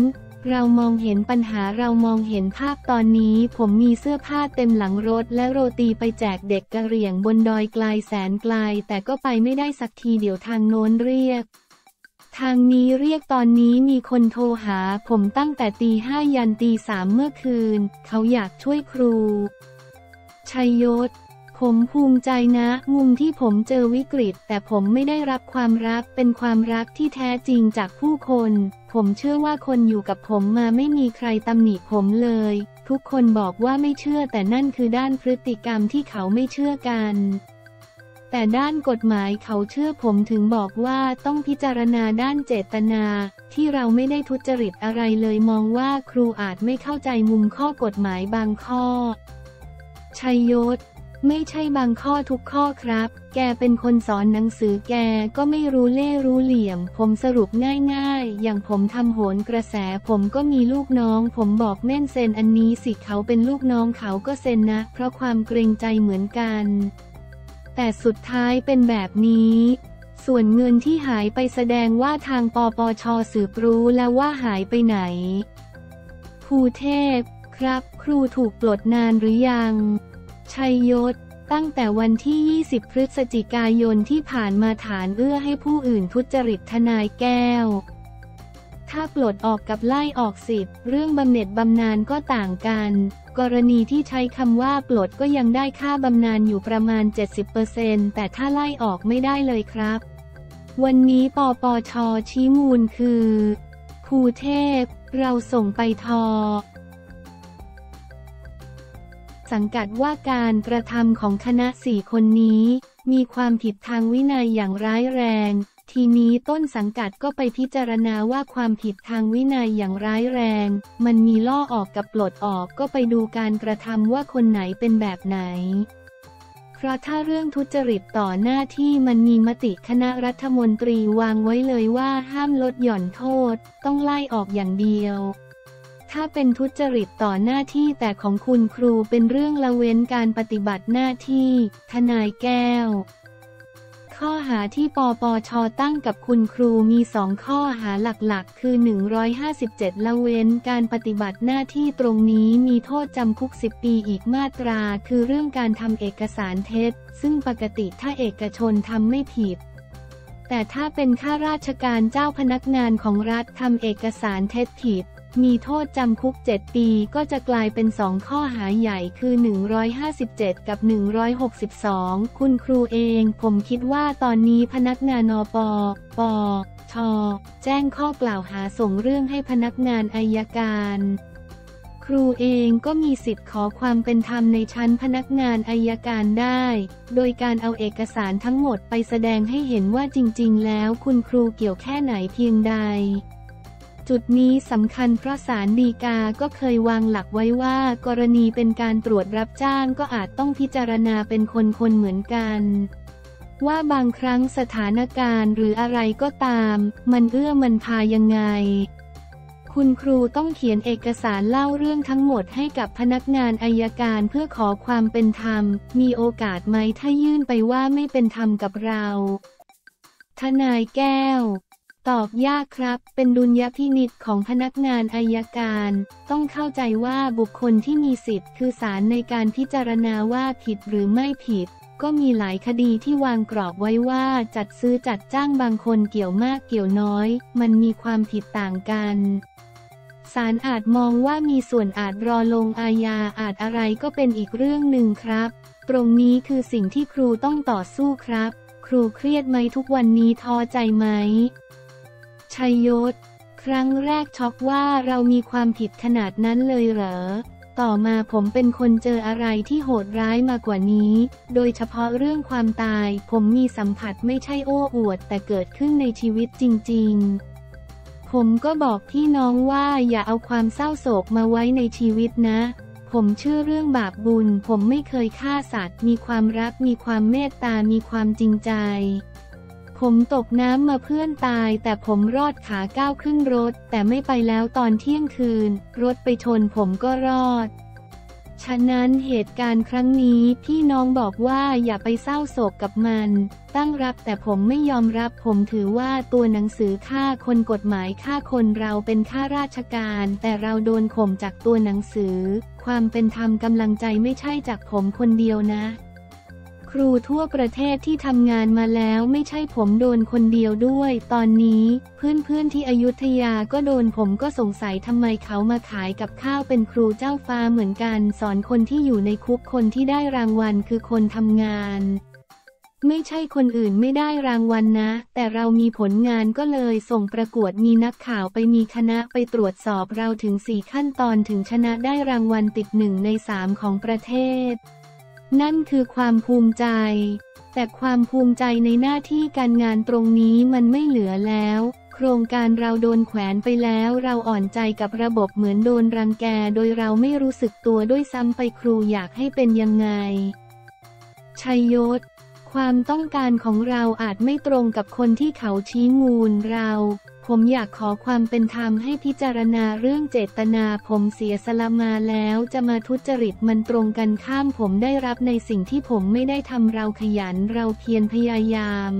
เรามองเห็นปัญหาเรามองเห็นภาพตอนนี้ผมมีเสื้อผ้าเต็มหลังรถและโรตีไปแจกเด็กกะเหรี่ยงบนดอยไกลแสนไกลแต่ก็ไปไม่ได้สักทีเดี๋ยวทางโน้นเรียกทางนี้เรียกตอนนี้มีคนโทรหาผมตั้งแต่ตี 5ยันตี 3เมื่อคืนเขาอยากช่วยครูชัยยศผมภูมิใจนะมุมที่ผมเจอวิกฤตแต่ผมไม่ได้รับความรักเป็นความรักที่แท้จริงจากผู้คนผมเชื่อว่าคนอยู่กับผมมาไม่มีใครตำหนิผมเลยทุกคนบอกว่าไม่เชื่อแต่นั่นคือด้านพฤติกรรมที่เขาไม่เชื่อกันแต่ด้านกฎหมายเขาเชื่อผมถึงบอกว่าต้องพิจารณาด้านเจตนาที่เราไม่ได้ทุจริตอะไรเลยมองว่าครูอาจไม่เข้าใจมุมข้อกฎหมายบางข้อชัยยศไม่ใช่บางข้อทุกข้อครับแกเป็นคนสอนหนังสือแกก็ไม่รู้เล่รู้เหลี่ยมผมสรุปง่ายๆอย่างผมทำโหนกระแสผมก็มีลูกน้องผมบอกแม่นเซ็นอันนี้สิเขาเป็นลูกน้องเขาก็เซ็นนะเพราะความเกรงใจเหมือนกันแต่สุดท้ายเป็นแบบนี้ส่วนเงินที่หายไปแสดงว่าทางปปช.สืบรู้แล้วว่าหายไปไหนภูเทพครับครูถูกปลดนานหรือยังชัยยศตั้งแต่วันที่20พฤศจิกายนที่ผ่านมาฐานเอื้อให้ผู้อื่นทุจริตทนายแก้วถ้าปลดออกกับไล่ออกสิทธิ์เรื่องบำเหน็จบำนาญก็ต่างกันกรณีที่ใช้คำว่าปลดก็ยังได้ค่าบำนาญอยู่ประมาณ 70% แต่ถ้าไล่ออกไม่ได้เลยครับวันนี้ปปช.ชี้มูลคือภูเทพเราส่งไปทสังกัดว่าการกระทำของคณะ4 คนนี้มีความผิดทางวินัยอย่างร้ายแรงทีนี้ต้นสังกัดก็ไปพิจารณาว่าความผิดทางวินัยอย่างร้ายแรงมันมีล่อออกกับปลดออกก็ไปดูการกระทำว่าคนไหนเป็นแบบไหนค ราะถ้าเรื่องทุจริตต่อหน้าที่มันมีมติคณะรัฐมนตรีวางไว้เลยว่าห้ามลดหย่อนโทษต้องไล่ออกอย่างเดียวถ้าเป็นทุจริตต่อหน้าที่แต่ของคุณครูเป็นเรื่องละเว้นการปฏิบัติหน้าที่ทนายแก้วข้อหาที่ปปช.ตั้งกับคุณครูมี2ข้อหาหลักๆคือ157ละเว้นการปฏิบัติหน้าที่ตรงนี้มีโทษจำคุก10ปีอีกมาตราคือเรื่องการทำเอกสารเท็จซึ่งปกติถ้าเอกชนทำไม่ผิดแต่ถ้าเป็นข้าราชการเจ้าพนักงานของรัฐทำเอกสารเท็จผิดมีโทษจำคุก7ปีก็จะกลายเป็น2ข้อหาใหญ่คือ157กับ162คุณครูเองผมคิดว่าตอนนี้พนักงานนปปช.แจ้งข้อกล่าวหาส่งเรื่องให้พนักงานอัยการครูเองก็มีสิทธิ์ขอความเป็นธรรมในชั้นพนักงานอัยการได้โดยการเอาเอกสารทั้งหมดไปแสดงให้เห็นว่าจริงๆแล้วคุณครูเกี่ยวแค่ไหนเพียงใดจุดนี้สำคัญเพราะศาลฎีกาก็เคยวางหลักไว้ว่ากรณีเป็นการตรวจรับจ้างก็อาจต้องพิจารณาเป็นคนๆเหมือนกันว่าบางครั้งสถานการณ์หรืออะไรก็ตามมันเอื้อมันพายังไงคุณครูต้องเขียนเอกสารเล่าเรื่องทั้งหมดให้กับพนักงานอัยการเพื่อขอความเป็นธรรมมีโอกาสไหมถ้ายื่นไปว่าไม่เป็นธรรมกับเราทนายแก้วตอบยากครับเป็นดุลยพินิจของพนักงานอัยการต้องเข้าใจว่าบุคคลที่มีสิทธิ์คือศาลในการพิจารณาว่าผิดหรือไม่ผิดก็มีหลายคดีที่วางกรอบไว้ว่าจัดซื้อจัดจ้างบางคนเกี่ยวมากเกี่ยวน้อยมันมีความผิดต่างกันศาลอาจมองว่ามีส่วนอาจรอลงอาญาอาจอะไรก็เป็นอีกเรื่องหนึ่งครับตรงนี้คือสิ่งที่ครูต้องต่อสู้ครับครูเครียดไหมทุกวันนี้ท้อใจไหมชัยยศครั้งแรกช็อกว่าเรามีความผิดขนาดนั้นเลยเหรอต่อมาผมเป็นคนเจออะไรที่โหดร้ายมากกว่านี้โดยเฉพาะเรื่องความตายผมมีสัมผัสไม่ใช่โอ้อวดแต่เกิดขึ้นในชีวิตจริงๆผมก็บอกพี่น้องว่าอย่าเอาความเศร้าโศกมาไว้ในชีวิตนะผมเชื่อเรื่องบาปบุญผมไม่เคยฆ่าสัตว์มีความรักมีความเมตตามีความจริงใจผมตกน้ำมาเพื่อนตายแต่ผมรอดขาก้าวขึ้นรถแต่ไม่ไปแล้วตอนเที่ยงคืนรถไปชนผมก็รอดฉะนั้นเหตุการณ์ครั้งนี้พี่น้องบอกว่าอย่าไปเศร้าโศกกับมันตั้งรับแต่ผมไม่ยอมรับผมถือว่าตัวหนังสือฆ่าคนกฎหมายฆ่าคนเราเป็นข้าราชการแต่เราโดนข่มจากตัวหนังสือความเป็นธรรมกำลังใจไม่ใช่จากผมคนเดียวนะครูทั่วประเทศที่ทำงานมาแล้วไม่ใช่ผมโดนคนเดียวด้วยตอนนี้เพื่อนๆที่อยุธยาก็โดนผมก็สงสัยทำไมเขามาขายกับข้าวเป็นครูเจ้าฟ้าเหมือนกันสอนคนที่อยู่ในคุกคนที่ได้รางวัลคือคนทำงานไม่ใช่คนอื่นไม่ได้รางวัลนะแต่เรามีผลงานก็เลยส่งประกวดมีนักข่าวไปมีคณะไปตรวจสอบเราถึง4ขั้นตอนถึงชนะได้รางวัลติด1 ใน 3ของประเทศนั่นคือความภูมิใจแต่ความภูมิใจในหน้าที่การงานตรงนี้มันไม่เหลือแล้วโครงการเราโดนแขวนไปแล้วเราอ่อนใจกับระบบเหมือนโดนรังแกโดยเราไม่รู้สึกตัวด้วยซ้ำไปครูอยากให้เป็นยังไงชัยยศความต้องการของเราอาจไม่ตรงกับคนที่เขาชี้มูลเราผมอยากขอความเป็นธรรมให้พิจารณาเรื่องเจตนาผมเสียสละมาแล้วจะมาทุจริตมันตรงกันข้ามผมได้รับในสิ่งที่ผมไม่ได้ทำเราขยันเราเพียรพยายาม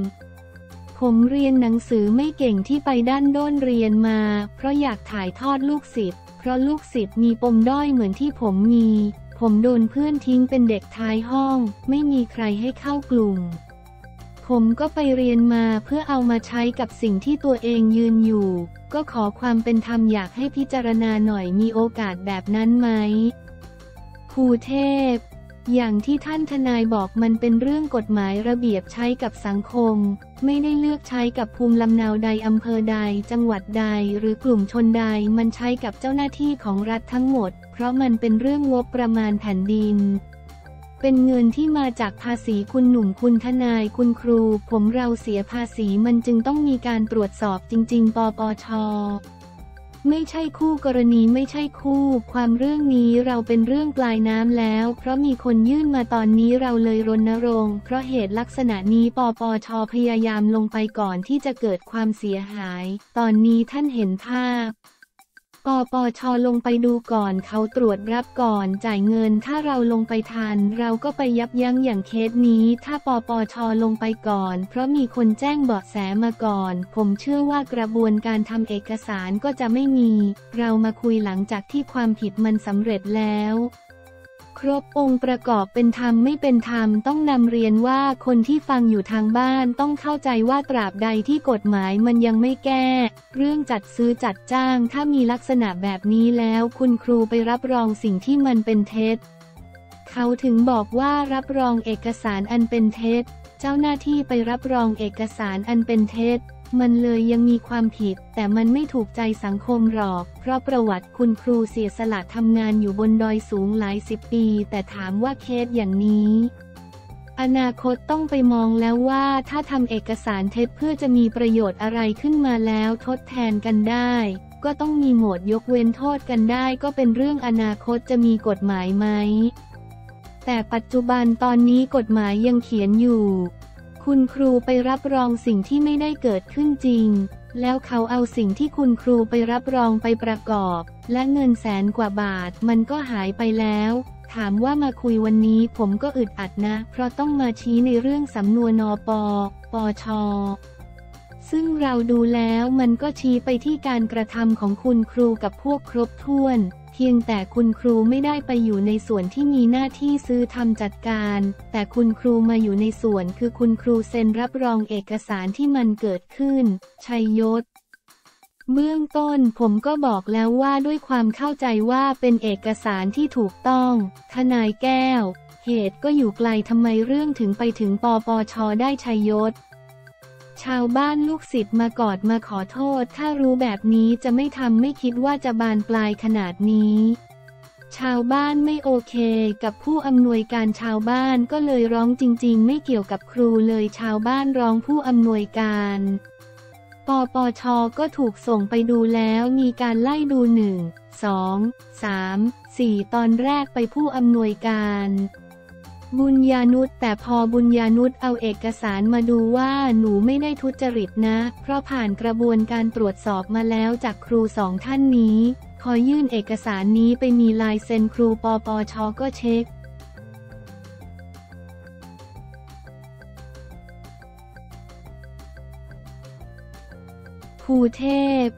ผมเรียนหนังสือไม่เก่งที่ไปด้านด้นเรียนมาเพราะอยากถ่ายทอดลูกศิษย์เพราะลูกศิษย์มีปมด้อยเหมือนที่ผมมีผมโดนเพื่อนทิ้งเป็นเด็กท้ายห้องไม่มีใครให้เข้ากลุ่มผมก็ไปเรียนมาเพื่อเอามาใช้กับสิ่งที่ตัวเองยืนอยู่ก็ขอความเป็นธรรมอยากให้พิจารณาหน่อยมีโอกาสแบบนั้นไหมครูเทพอย่างที่ท่านทนายบอกมันเป็นเรื่องกฎหมายระเบียบใช้กับสังคมไม่ได้เลือกใช้กับภูมิลำเนาใดอำเภอใดจังหวัดใดหรือกลุ่มชนใดมันใช้กับเจ้าหน้าที่ของรัฐทั้งหมดเพราะมันเป็นเรื่องงบประมาณแผ่นดินเป็นเงินที่มาจากภาษีคุณหนุ่มคุณทนายคุณครูผมเราเสียภาษีมันจึงต้องมีการตรวจสอบจริงๆปปช ไม่ใช่คู่กรณีไม่ใช่คู่ความเรื่องนี้เราเป็นเรื่องปลายน้ำแล้วเพราะมีคนยื่นมาตอนนี้เราเลยรณรงค์เพราะเหตุลักษณะนี้ปปช.พยายามลงไปก่อนที่จะเกิดความเสียหายตอนนี้ท่านเห็นภาพปปช.ลงไปดูก่อนเขาตรวจรับก่อนจ่ายเงินถ้าเราลงไปทันเราก็ไปยับยั้งอย่างเคสนี้ถ้าปปช.ลงไปก่อนเพราะมีคนแจ้งเบาะแสมาก่อนผมเชื่อว่ากระบวนการทำเอกสารก็จะไม่มีเรามาคุยหลังจากที่ความผิดมันสำเร็จแล้วครบองค์ประกอบเป็นธรรมไม่เป็นธรรมต้องนำเรียนว่าคนที่ฟังอยู่ทางบ้านต้องเข้าใจว่าตราบใดที่กฎหมายมันยังไม่แก้เรื่องจัดซื้อจัดจ้างถ้ามีลักษณะแบบนี้แล้วคุณครูไปรับรองสิ่งที่มันเป็นเท็จเขาถึงบอกว่ารับรองเอกสารอันเป็นเท็จเจ้าหน้าที่ไปรับรองเอกสารอันเป็นเท็จมันเลยยังมีความผิดแต่มันไม่ถูกใจสังคมหรอกเพราะประวัติคุณครูเสียสละทำงานอยู่บนดอยสูงหลายสิบปีแต่ถามว่าเคสอย่างนี้อนาคตต้องไปมองแล้วว่าถ้าทำเอกสารเท็จเพื่อจะมีประโยชน์อะไรขึ้นมาแล้วทดแทนกันได้ก็ต้องมีโหมดยกเว้นโทษกันได้ก็เป็นเรื่องอนาคตจะมีกฎหมายไหมแต่ปัจจุบันตอนนี้กฎหมายยังเขียนอยู่คุณครูไปรับรองสิ่งที่ไม่ได้เกิดขึ้นจริงแล้วเขาเอาสิ่งที่คุณครูไปรับรองไปประกอบและเงินแสนกว่าบาทมันก็หายไปแล้วถามว่ามาคุยวันนี้ผมก็อึดอัดนะเพราะต้องมาชี้ในเรื่องสำนวนนปปช.ซึ่งเราดูแล้วมันก็ชี้ไปที่การกระทำของคุณครูกับพวกครบถ้วนเพียงแต่คุณครูไม่ได้ไปอยู่ในส่วนที่มีหน้าที่ซื้อทำจัดการแต่คุณครูมาอยู่ในส่วนคือคุณครูเซ็นรับรองเอกสารที่มันเกิดขึ้นชัยยศเบื้องต้นผมก็บอกแล้วว่าด้วยความเข้าใจว่าเป็นเอกสารที่ถูกต้องทนายแก้วเหตุก็อยู่ไกลทำไมเรื่องถึงไปถึงปปช.ได้ชัยยศชาวบ้านลูกศิษย์มากอดมาขอโทษถ้ารู้แบบนี้จะไม่ทำไม่คิดว่าจะบานปลายขนาดนี้ชาวบ้านไม่โอเคกับผู้อำนวยการชาวบ้านก็เลยร้องจริงๆไม่เกี่ยวกับครูเลยชาวบ้านร้องผู้อำนวยการปปช.ก็ถูกส่งไปดูแล้วมีการไล่ดู 1, 2, 3, 4 ตอนแรกไปผู้อำนวยการบุญญานุชแต่พอบุญญานุชเอาเอกสารมาดูว่าหนูไม่ได้ทุจริตนะเพราะผ่านกระบวนการตรวจสอบมาแล้วจากครูสองท่านนี้พอยื่นเอกสารนี้ไปมีลายเซ็นครูปปช.ก็เช็คภูเทพ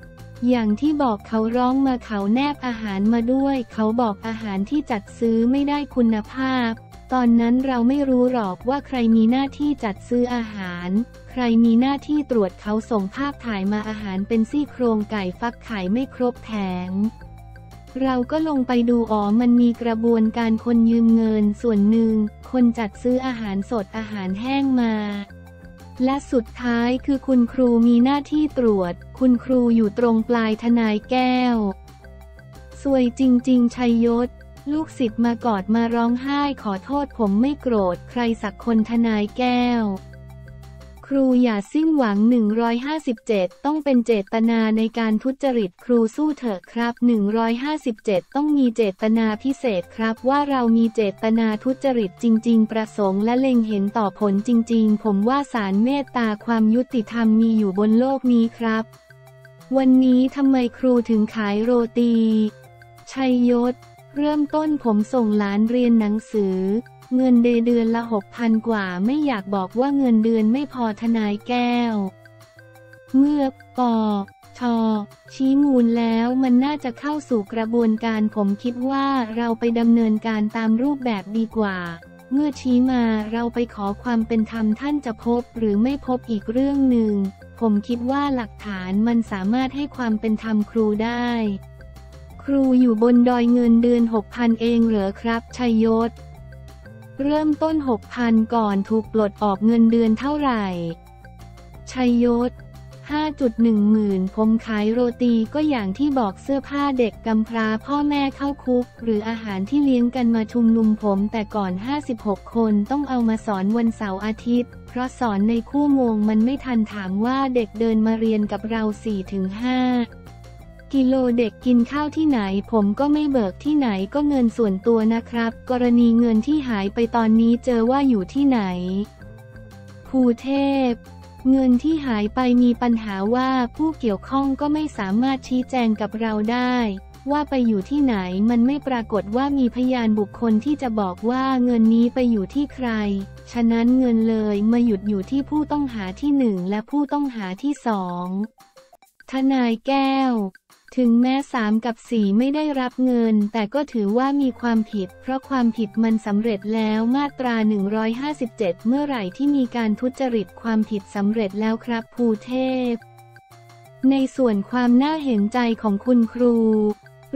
อย่างที่บอกเขาร้องมาเขาแนบอาหารมาด้วยเขาบอกอาหารที่จัดซื้อไม่ได้คุณภาพตอนนั้นเราไม่รู้หรอกว่าใครมีหน้าที่จัดซื้ออาหารใครมีหน้าที่ตรวจเขาส่งภาพถ่ายมาอาหารเป็นซี่โครงไก่ฟักไข่ไม่ครบแผงเราก็ลงไปดูอ๋อมันมีกระบวนการคนยืมเงินส่วนหนึ่งคนจัดซื้ออาหารสดอาหารแห้งมาและสุดท้ายคือคุณครูมีหน้าที่ตรวจคุณครูอยู่ตรงปลายทนายแก้วซวยจริงๆชัยยศลูกศิษย์มากอดมาร้องไห้ขอโทษผมไม่โกรธใครสักคนทนายแก้วครูอย่าสิ้นหวัง157ต้องเป็นเจตนาในการทุจริตครูสู้เถอะครับ157ต้องมีเจตนาพิเศษครับว่าเรามีเจตนาทุจริตจริงๆประสงค์และเล็งเห็นต่อผลจริงๆผมว่าศาลเมตตาความยุติธรรมมีอยู่บนโลกนี้ครับวันนี้ทำไมครูถึงขายโรตีชัยยศเริ่มต้นผมส่งหลานเรียนหนังสือเงินเดือนละ 6,000 กว่าไม่อยากบอกว่าเงินเดือนไม่พอทนายแก้วเมื่อปช.ชี้มูลแล้วมันน่าจะเข้าสู่กระบวนการผมคิดว่าเราไปดำเนินการตามรูปแบบดีกว่าเมื่อชี้มาเราไปขอความเป็นธรรมท่านจะพบหรือไม่พบอีกเรื่องหนึ่งผมคิดว่าหลักฐานมันสามารถให้ความเป็นธรรมครูได้ครูอยู่บนดอยเงินเดือน 6,000 เองเหรอครับชัยยศเริ่มต้น 6,000 ก่อนถูกปลดออกเงินเดือนเท่าไหร่ชัยยศ 5.1 หมื่นผมขายโรตีก็อย่างที่บอกเสื้อผ้าเด็กกำพร้าพ่อแม่เข้าคุกหรืออาหารที่เลี้ยงกันมาชุมนุมผมแต่ก่อน56คนต้องเอามาสอนวันเสาร์อาทิตย์เพราะสอนในคู่โมงมันไม่ทันถามว่าเด็กเดินมาเรียนกับเรา 4-5 กิโลเด็กกินข้าวที่ไหนผมก็ไม่เบิกที่ไหนก็เงินส่วนตัวนะครับกรณีเงินที่หายไปตอนนี้เจอว่าอยู่ที่ไหนภูเทพเงินที่หายไปมีปัญหาว่าผู้เกี่ยวข้องก็ไม่สามารถชี้แจงกับเราได้ว่าไปอยู่ที่ไหนมันไม่ปรากฏว่ามีพยานบุคคลที่จะบอกว่าเงินนี้ไปอยู่ที่ใครฉะนั้นเงินเลยมาหยุดอยู่ที่ผู้ต้องหาที่หนึ่งและผู้ต้องหาที่สองทนายแก้วถึงแม้3กับ4ไม่ได้รับเงินแต่ก็ถือว่ามีความผิดเพราะความผิดมันสำเร็จแล้วมาตรา157เมื่อไหร่ที่มีการทุจริตความผิดสำเร็จแล้วครับภูเทพในส่วนความน่าเห็นใจของคุณครู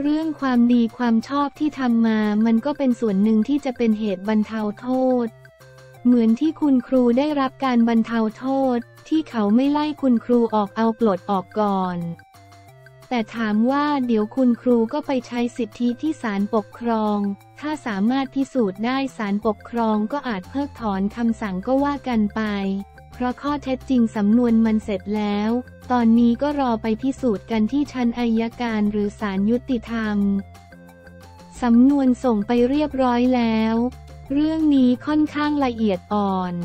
เรื่องความดีความชอบที่ทำมามันก็เป็นส่วนหนึ่งที่จะเป็นเหตุบรรเทาโทษเหมือนที่คุณครูได้รับการบรรเทาโทษที่เขาไม่ไล่คุณครูออกเอาปลดออกก่อนแต่ถามว่าเดี๋ยวคุณครูก็ไปใช้สิทธิที่ศาลปกครองถ้าสามารถพิสูจน์ได้ศาลปกครองก็อาจเพิกถอนคำสั่งก็ว่ากันไปเพราะข้อเท็จจริงสำนวนมันเสร็จแล้วตอนนี้ก็รอไปพิสูจน์กันที่ชั้นอัยการหรือศาลยุติธรรมสำนวนส่งไปเรียบร้อยแล้วเรื่องนี้ค่อนข้างละเอียดอ่อน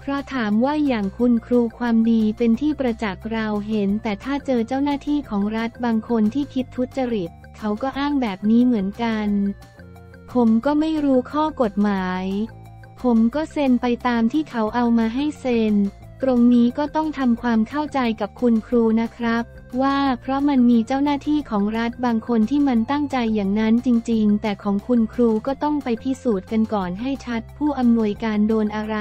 เพราะถามว่าอย่างคุณครูความดีเป็นที่ประจักษ์เราเห็นแต่ถ้าเจอเจ้าหน้าที่ของรัฐบางคนที่คิดทุจริตเขาก็อ้างแบบนี้เหมือนกันผมก็ไม่รู้ข้อกฎหมายผมก็เซ็นไปตามที่เขาเอามาให้เซ็นตรงนี้ก็ต้องทำความเข้าใจกับคุณครูนะครับว่าเพราะมันมีเจ้าหน้าที่ของรัฐบางคนที่มันตั้งใจอย่างนั้นจริงๆแต่ของคุณครูก็ต้องไปพิสูจน์กันก่อนให้ชัดผู้อำนวยการโดนอะไร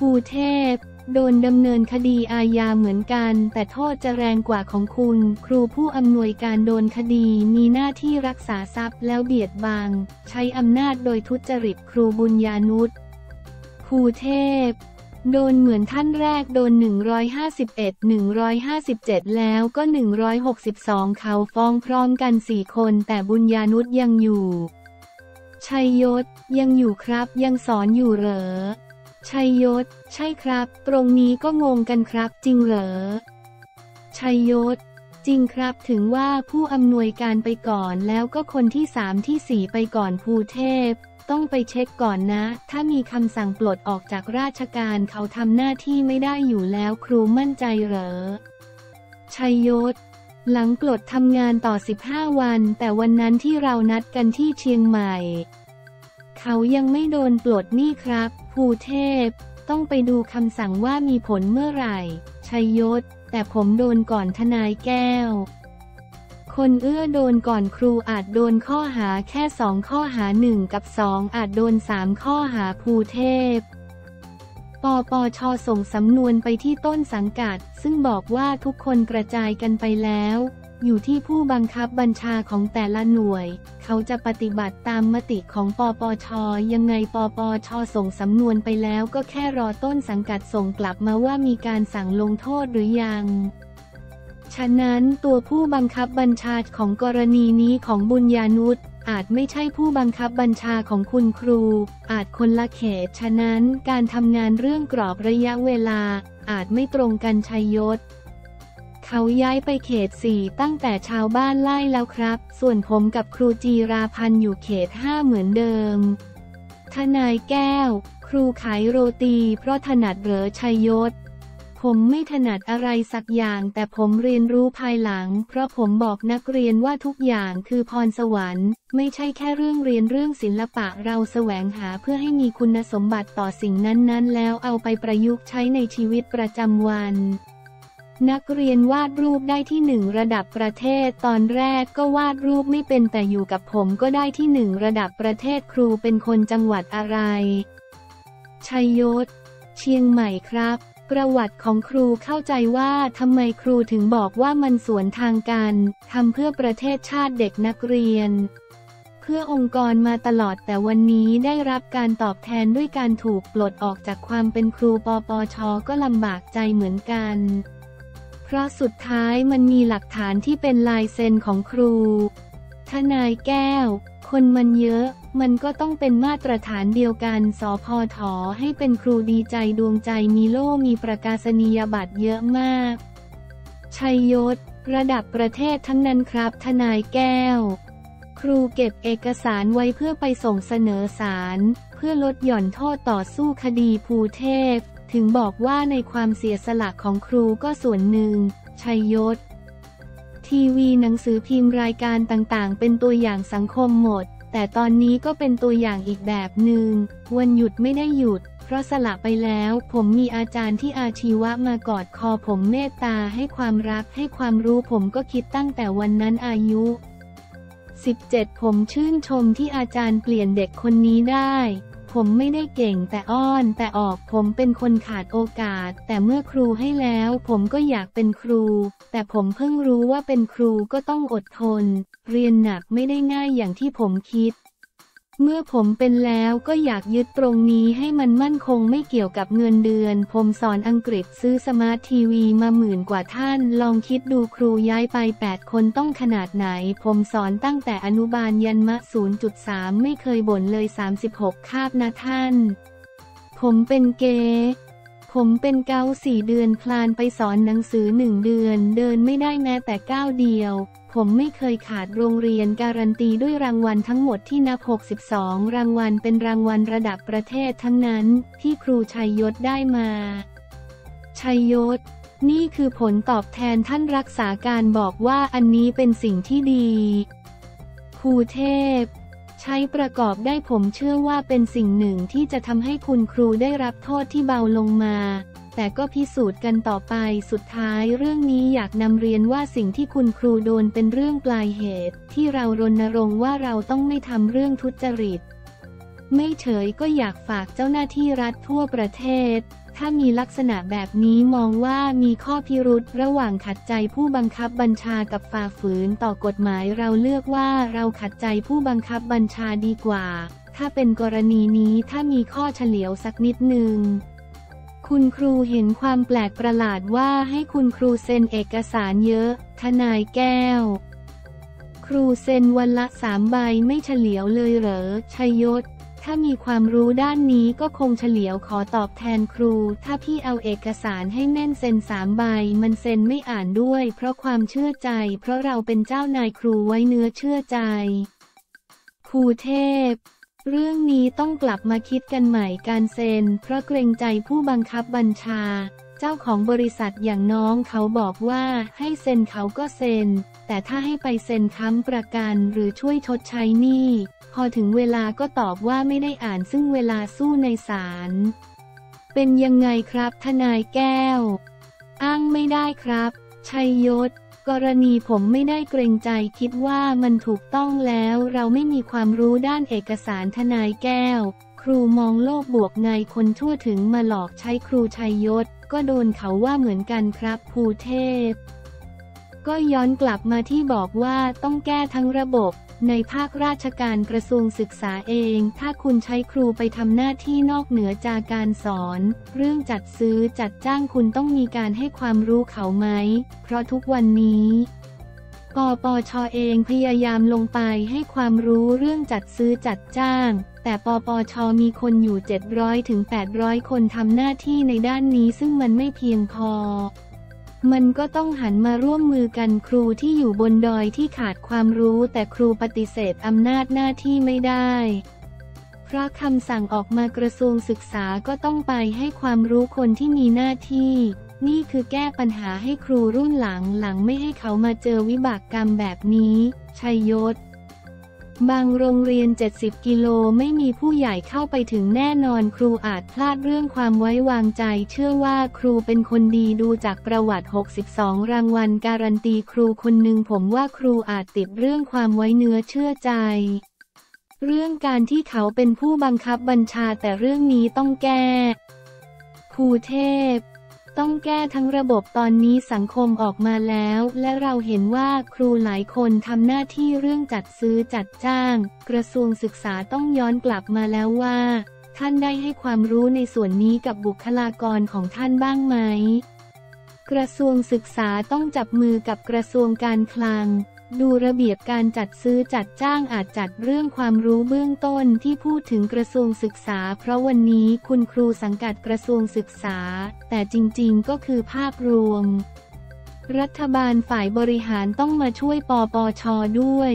ภูเทพโดนดำเนินคดีอาญาเหมือนกันแต่โทษจะแรงกว่าของคุณครูผู้อำนวยการโดนคดีมีหน้าที่รักษาทรัพย์แล้วเบียดบังใช้อำนาจโดยทุจริตครูบุญญานุชภูเทพโดนเหมือนท่านแรกโดน151 157แล้วก็162เขาฟ้องพร้อมกัน4คนแต่บุญญานุชยังอยู่ชัยยศยังอยู่ครับยังสอนอยู่เหรอชัยยศใช่ครับตรงนี้ก็งงกันครับจริงเหรอชัยยศจริงครับถึงว่าผู้อำนวยการไปก่อนแล้วก็คนที่3ที่4ไปก่อนภูเทพต้องไปเช็คก่อนนะถ้ามีคำสั่งปลดออกจากราชการเขาทำหน้าที่ไม่ได้อยู่แล้วครูมั่นใจเหรอชัยยศหลังปลดทำงานต่อ15วันแต่วันนั้นที่เรานัดกันที่เชียงใหม่เขายังไม่โดนปลดนี่ครับภูเทพต้องไปดูคำสั่งว่ามีผลเมื่อไหร่ชัยยศแต่ผมโดนก่อนทนายแก้วคนเอื้อโดนก่อนครูอาจโดนข้อหาแค่2ข้อหา1กับ2อาจโดน3ข้อหาภูเทพปปช.ส่งสำนวนไปที่ต้นสังกัดซึ่งบอกว่าทุกคนกระจายกันไปแล้วอยู่ที่ผู้บังคับบัญชาของแต่ละหน่วยเขาจะปฏิบัติตามมติของปปช.ยังไงปปช.ส่งสำนวนไปแล้วก็แค่รอต้นสังกัดส่งกลับมาว่ามีการสั่งลงโทษหรือยังฉะนั้นตัวผู้บังคับบัญชาของกรณีนี้ของบุญญานุชอาจไม่ใช่ผู้บังคับบัญชาของคุณครูอาจคนละเขตฉะนั้นการทำงานเรื่องกรอบระยะเวลาอาจไม่ตรงกันชัยยศเขาย้ายไปเขต4ตั้งแต่ชาวบ้านไล่แล้วครับส่วนผมกับครูจีราพันธ์อยู่เขต5เหมือนเดิมทนายแก้วครูขายโรตีเพราะถนัดเหรอชัยยศผมไม่ถนัดอะไรสักอย่างแต่ผมเรียนรู้ภายหลังเพราะผมบอกนักเรียนว่าทุกอย่างคือพรสวรรค์ไม่ใช่แค่เรื่องเรียนเรื่องศิลปะเราแสวงหาเพื่อให้มีคุณสมบัติต่อสิ่งนั้นๆแล้วเอาไปประยุกต์ใช้ในชีวิตประจำวันนักเรียนวาดรูปได้ที่1ระดับประเทศตอนแรกก็วาดรูปไม่เป็นแต่อยู่กับผมก็ได้ที่1ระดับประเทศครูเป็นคนจังหวัดอะไรชัยยศเชียงใหม่ครับประวัติของครูเข้าใจว่าทำไมครูถึงบอกว่ามันสวนทางกันทำเพื่อประเทศชาติเด็กนักเรียนเพื่อองค์กรมาตลอดแต่วันนี้ได้รับการตอบแทนด้วยการถูกปลดออกจากความเป็นครูปปช.ก็ลำบากใจเหมือนกันเพราะสุดท้ายมันมีหลักฐานที่เป็นลายเซ็นของครูทนายแก้วคนมันเยอะมันก็ต้องเป็นมาตรฐานเดียวกันสพฐ.ให้เป็นครูดีใจดวงใจมีโล่มีประกาศนียบัตรเยอะมากชัยยศ ระดับประเทศทั้งนั้นครับทนายแก้วครูเก็บเอกสารไว้เพื่อไปส่งเสนอศาลเพื่อลดหย่อนโทษต่อสู้คดีภูเทพถึงบอกว่าในความเสียสละของครูก็ส่วนหนึ่งชัยยศทีวีหนังสือพิมพ์รายการต่างๆเป็นตัวอย่างสังคมหมดแต่ตอนนี้ก็เป็นตัวอย่างอีกแบบหนึ่งวันหยุดไม่ได้หยุดเพราะสละไปแล้วผมมีอาจารย์ที่อาชีวะมากอดคอผมเมตตาให้ความรักให้ความรู้ผมก็คิดตั้งแต่วันนั้นอายุ17ผมชื่นชมที่อาจารย์เปลี่ยนเด็กคนนี้ได้ผมไม่ได้เก่งแต่อ้อนแต่ออกผมเป็นคนขาดโอกาสแต่เมื่อครูให้แล้วผมก็อยากเป็นครูแต่ผมเพิ่งรู้ว่าเป็นครูก็ต้องอดทนเรียนหนักไม่ได้ง่ายอย่างที่ผมคิดเมื่อผมเป็นแล้วก็อยากยึดตรงนี้ให้มันมั่นคงไม่เกี่ยวกับเงินเดือนผมสอนอังกฤษซื้อสมาร์ททีวีมา10,000 กว่าท่านลองคิดดูครูย้ายไป8คนต้องขนาดไหนผมสอนตั้งแต่อนุบาลยันมะ 0.3 ไม่เคยบ่นเลย36คาบนะท่านผมเป็นเกย์ผมเป็นเกา4เดือนคลานไปสอนหนังสือ1เดือนเดินไม่ได้แม้แต่ก้าวเดียวผมไม่เคยขาดโรงเรียนการันตีด้วยรางวัลทั้งหมดที่นับ62รางวัลเป็นรางวัลระดับประเทศทั้งนั้นที่ครูชัยยศได้มาชัยยศนี่คือผลตอบแทนท่านรักษาการบอกว่าอันนี้เป็นสิ่งที่ดีครูเทพใช้ประกอบได้ผมเชื่อว่าเป็นสิ่งหนึ่งที่จะทำให้คุณครูได้รับโทษที่เบาลงมาแต่ก็พิสูจน์กันต่อไปสุดท้ายเรื่องนี้อยากนำเรียนว่าสิ่งที่คุณครูโดนเป็นเรื่องปลายเหตุที่เรารณรงค์ว่าเราต้องไม่ทำเรื่องทุจริตไม่เฉยก็อยากฝากเจ้าหน้าที่รัฐทั่วประเทศถ้ามีลักษณะแบบนี้มองว่ามีข้อพิรุธระหว่างขัดใจผู้บังคับบัญชากับฝ่าฝืนต่อกฎหมายเราเลือกว่าเราขัดใจผู้บังคับบัญชาดีกว่าถ้าเป็นกรณีนี้ถ้ามีข้อเฉลียวสักนิดนึงคุณครูเห็นความแปลกประหลาดว่าให้คุณครูเซ็นเอกสารเยอะทนายแก้วครูเซ็นวันละ3 ใบไม่เฉลียวเลยเหรอชัยยศถ้ามีความรู้ด้านนี้ก็คงเฉลียวขอตอบแทนครูถ้าพี่เอาเอกสารให้แน่นเซ็น3 ใบมันเซ็นไม่อ่านด้วยเพราะความเชื่อใจเพราะเราเป็นเจ้านายครูไว้เนื้อเชื่อใจครูเทพเรื่องนี้ต้องกลับมาคิดกันใหม่การเซ็นเพราะเกรงใจผู้บังคับบัญชาเจ้าของบริษัทอย่างน้องเขาบอกว่าให้เซ็นเขาก็เซ็นแต่ถ้าให้ไปเซ็นค้ำประกันหรือช่วยชดใช้หนี้พอถึงเวลาก็ตอบว่าไม่ได้อ่านซึ่งเวลาสู้ในศาลเป็นยังไงครับทนายแก้วอ้างไม่ได้ครับชัยยศกรณีผมไม่ได้เกรงใจคิดว่ามันถูกต้องแล้วเราไม่มีความรู้ด้านเอกสารทนายแก้วครูมองโลกบวกไงคนทั่วถึงมาหลอกใช้ครูชัยยศก็โดนเขาว่าเหมือนกันครับภูเทพก็ย้อนกลับมาที่บอกว่าต้องแก้ทั้งระบบในภาคราชการกระทรวงศึกษาเองถ้าคุณใช้ครูไปทำหน้าที่นอกเหนือจากการสอนเรื่องจัดซื้อจัดจ้างคุณต้องมีการให้ความรู้เขาไหมเพราะทุกวันนี้ปปช.เองพยายามลงไปให้ความรู้เรื่องจัดซื้อจัดจ้างแต่ปปช.มีคนอยู่ 700-800 คนทำหน้าที่ในด้านนี้ซึ่งมันไม่เพียงพอมันก็ต้องหันมาร่วมมือกันครูที่อยู่บนดอยที่ขาดความรู้แต่ครูปฏิเสธอำนาจหน้าที่ไม่ได้เพราะคำสั่งออกมากระทรวงศึกษาก็ต้องไปให้ความรู้คนที่มีหน้าที่นี่คือแก้ปัญหาให้ครูรุ่นหลังไม่ให้เขามาเจอวิบากกรรมแบบนี้ชัยยศบางโรงเรียน70กิโลไม่มีผู้ใหญ่เข้าไปถึงแน่นอนครูอาจพลาดเรื่องความไว้วางใจเชื่อว่าครูเป็นคนดีดูจากประวัติ62รางวัลการันตีครูคนหนึ่งผมว่าครูอาจติดเรื่องความไว้เนื้อเชื่อใจเรื่องการที่เขาเป็นผู้บังคับบัญชาแต่เรื่องนี้ต้องแก้ครูเทพต้องแก้ทั้งระบบตอนนี้สังคมออกมาแล้วและเราเห็นว่าครูหลายคนทำหน้าที่เรื่องจัดซื้อจัดจ้างกระทรวงศึกษาต้องย้อนกลับมาแล้วว่าท่านได้ให้ความรู้ในส่วนนี้กับบุคลากรของท่านบ้างไหมกระทรวงศึกษาต้องจับมือกับกระทรวงการคลังดูระเบียบการจัดซื้อจัดจ้างอาจจัดเรื่องความรู้เบื้องต้นที่พูดถึงกระทรวงศึกษาเพราะวันนี้คุณครูสังกัดกระทรวงศึกษาแต่จริงๆก็คือภาพรวม รัฐบาลฝ่ายบริหารต้องมาช่วยปปช.ด้วย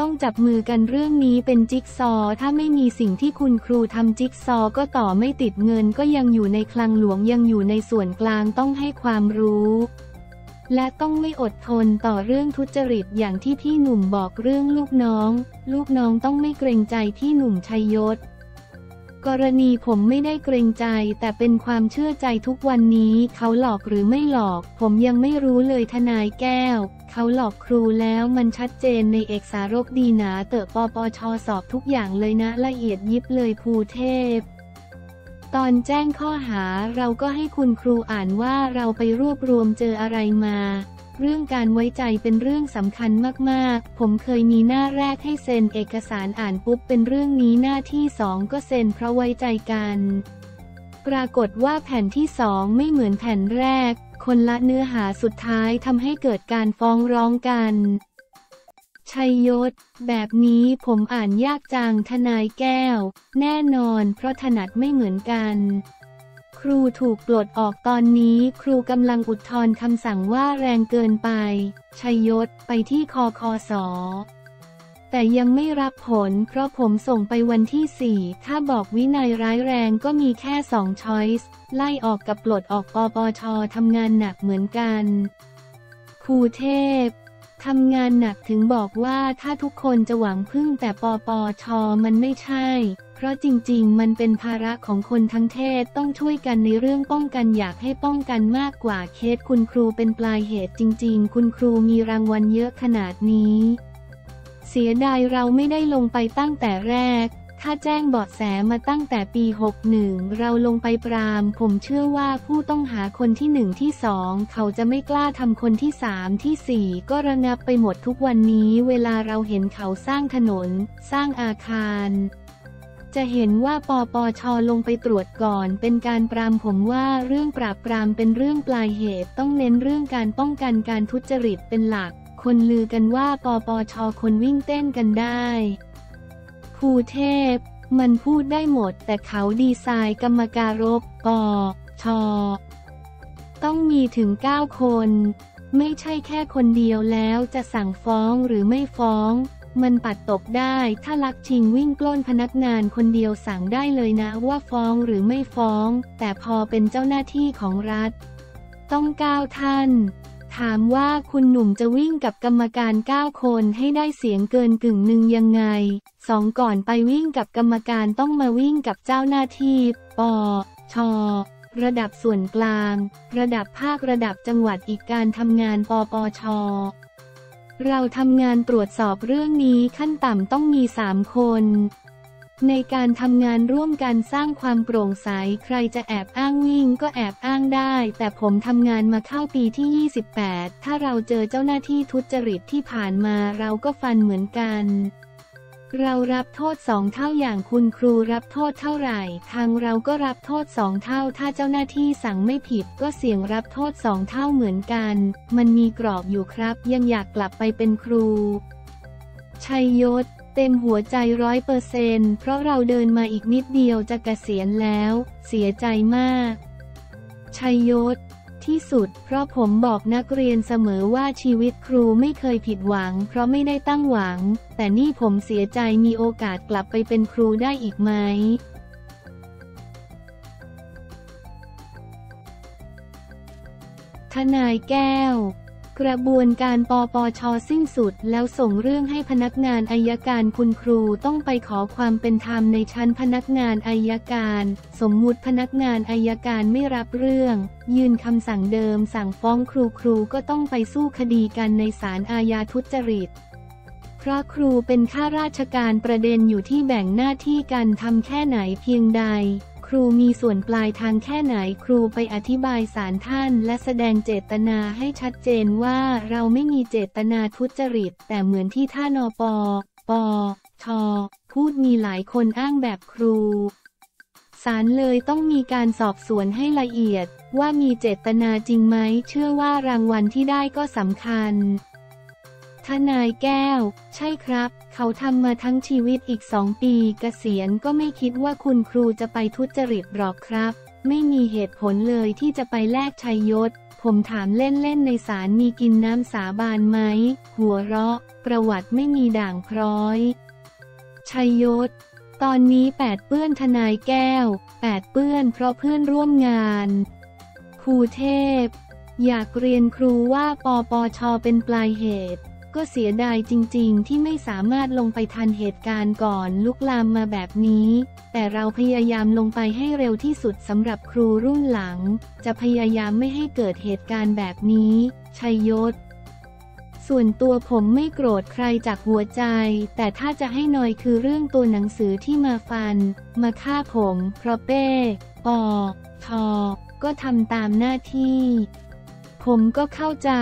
ต้องจับมือกันเรื่องนี้เป็นจิ๊กซอถ้าไม่มีสิ่งที่คุณครูทำจิ๊กซอก็ต่อไม่ติดเงินก็ยังอยู่ในคลังหลวงยังอยู่ในส่วนกลางต้องให้ความรู้และต้องไม่อดทนต่อเรื่องทุจริตอย่างที่พี่หนุ่มบอกเรื่องลูกน้องต้องไม่เกรงใจพี่หนุ่มชัยยศกรณีผมไม่ได้เกรงใจแต่เป็นความเชื่อใจทุกวันนี้เขาหลอกหรือไม่หลอกผมยังไม่รู้เลยทนายแก้วเขาหลอกครูแล้วมันชัดเจนในเอกสารกดีหนาเตอะปปช.สอบทุกอย่างเลยนะละเอียดยิบเลยภูเทพตอนแจ้งข้อหาเราก็ให้คุณครูอ่านว่าเราไปรวบรวมเจออะไรมาเรื่องการไว้ใจเป็นเรื่องสำคัญมากๆผมเคยมีหน้าแรกให้เซ็นเอกสารอ่านปุ๊บเป็นเรื่องนี้หน้าที่2ก็เซ็นเพราะไว้ใจกันปรากฏว่าแผ่นที่2ไม่เหมือนแผ่นแรกคนละเนื้อหาสุดท้ายทำให้เกิดการฟ้องร้องกันชัยยศแบบนี้ผมอ่านยากจังทนายแก้วแน่นอนเพราะถนัดไม่เหมือนกันครูถูกปลดออกตอนนี้ครูกำลังอุทธรณ์คำสั่งว่าแรงเกินไปชัยยศไปที่คคส.แต่ยังไม่รับผลเพราะผมส่งไปวันที่4ถ้าบอกวินัยร้ายแรงก็มีแค่2 choice ไล่ออกกับปลดออกปปช.ทำงานหนักเหมือนกันครูเทพทำงานหนักถึงบอกว่าถ้าทุกคนจะหวังพึ่งแต่ปปช.มันไม่ใช่เพราะจริงๆมันเป็นภาระของคนทั้งเทศต้องช่วยกันในเรื่องป้องกันอยากให้ป้องกันมากกว่าเคสคุณครูเป็นปลายเหตุจริงๆคุณครูมีรางวัลเยอะขนาดนี้เสียดายเราไม่ได้ลงไปตั้งแต่แรกถ้าแจ้งเบาะแสมาตั้งแต่ปี61เราลงไปปรามผมเชื่อว่าผู้ต้องหาคนที่1ที่2เขาจะไม่กล้าทำคนที่3ที่4ก็ระงับไปหมดทุกวันนี้เวลาเราเห็นเขาสร้างถนนสร้างอาคารจะเห็นว่าปปช.ลงไปตรวจก่อนเป็นการปรามผมว่าเรื่องปราบปรามเป็นเรื่องปลายเหตุต้องเน้นเรื่องการป้องกันการทุจริตเป็นหลักคนลือกันว่าปปช.คนวิ่งเต้นกันได้ครูเทพมันพูดได้หมดแต่เขาดีไซน์กรรมการรบปช.ต้องมีถึง9คนไม่ใช่แค่คนเดียวแล้วจะสั่งฟ้องหรือไม่ฟ้องมันปัดตกได้ถ้าลักชิงวิ่งปล้นพนักงานคนเดียวสั่งได้เลยนะว่าฟ้องหรือไม่ฟ้องแต่พอเป็นเจ้าหน้าที่ของรัฐต้อง9ท่านถามว่าคุณหนุ่มจะวิ่งกับกรรมการ9คนให้ได้เสียงเกินกึ่งหนึ่งยังไง2ก่อนไปวิ่งกับกรรมการต้องมาวิ่งกับเจ้าหน้าที่ปช.ระดับส่วนกลางระดับภาคระดับจังหวัดอีกการทำงานปปช.เราทำงานตรวจสอบเรื่องนี้ขั้นต่ำต้องมี3คนในการทำงานร่วมกันสร้างความโปร่งใสใครจะแอบอ้างวิ่งก็แอบอ้างได้แต่ผมทำงานมาเข้าปีที่28ถ้าเราเจอเจ้าหน้าที่ทุจริตที่ผ่านมาเราก็ฟันเหมือนกันเรารับโทษ2เท่าอย่างคุณครูรับโทษเท่าไหร่ทางเราก็รับโทษ2เท่าถ้าเจ้าหน้าที่สั่งไม่ผิดก็เสี่ยงรับโทษ2เท่าเหมือนกันมันมีกรอบอยู่ครับยังอยากกลับไปเป็นครูชัยยศเต็มหัวใจ100%เพราะเราเดินมาอีกนิดเดียวจะเกษียณแล้วเสียใจมากชัยยศที่สุดเพราะผมบอกนักเรียนเสมอว่าชีวิตครูไม่เคยผิดหวังเพราะไม่ได้ตั้งหวังแต่นี่ผมเสียใจมีโอกาสกลับไปเป็นครูได้อีกไหมทนายแก้วกระบวนการปปช.สิ้นสุดแล้วส่งเรื่องให้พนักงานอัยการคุณครูต้องไปขอความเป็นธรรมในชั้นพนักงานอัยการสมมุติพนักงานอัยการไม่รับเรื่องยื่นคำสั่งเดิมสั่งฟ้องครูก็ต้องไปสู้คดีกันในศาลอาญาทุจริตเพราะครูเป็นข้าราชการประเด็นอยู่ที่แบ่งหน้าที่กันทำแค่ไหนเพียงใดครูมีส่วนปลายทางแค่ไหนครูไปอธิบายศาลท่านและแสดงเจตนาให้ชัดเจนว่าเราไม่มีเจตนาทุจริตแต่เหมือนที่ท่านปปช.พูดมีหลายคนอ้างแบบครูศาลเลยต้องมีการสอบสวนให้ละเอียดว่ามีเจตนาจริงไหมเชื่อว่ารางวัลที่ได้ก็สำคัญทนายแก้วใช่ครับเขาทำมาทั้งชีวิตอีก2 ปีเกษียณก็ไม่คิดว่าคุณครูจะไปทุจริตหรอกครับไม่มีเหตุผลเลยที่จะไปแลกชัยยศผ ผมถามเล่นๆในศาลมีกินน้ำสาบานไหมหัวเราะประวัติไม่มีด่างพร้อยชัยยศตอนนี้แปดเปื้อนทนายแก้วแปดเปื้อนเพราะเพื่อนร่วมงานครูเทพอยากเรียนครูว่าปปช.เป็นปลายเหตุก็เสียดายจริงๆที่ไม่สามารถลงไปทันเหตุการณ์ก่อนลุกลามมาแบบนี้แต่เราพยายามลงไปให้เร็วที่สุดสำหรับครูรุ่นหลังจะพยายามไม่ให้เกิดเหตุการณ์แบบนี้ชัยยศส่วนตัวผมไม่โกรธใครจากหัวใจแต่ถ้าจะให้หน่อยคือเรื่องตัวหนังสือที่มาฟันมาฆ่าผมเพราะเป้ปทก็ทำตามหน้าที่ผมก็เข้าใจ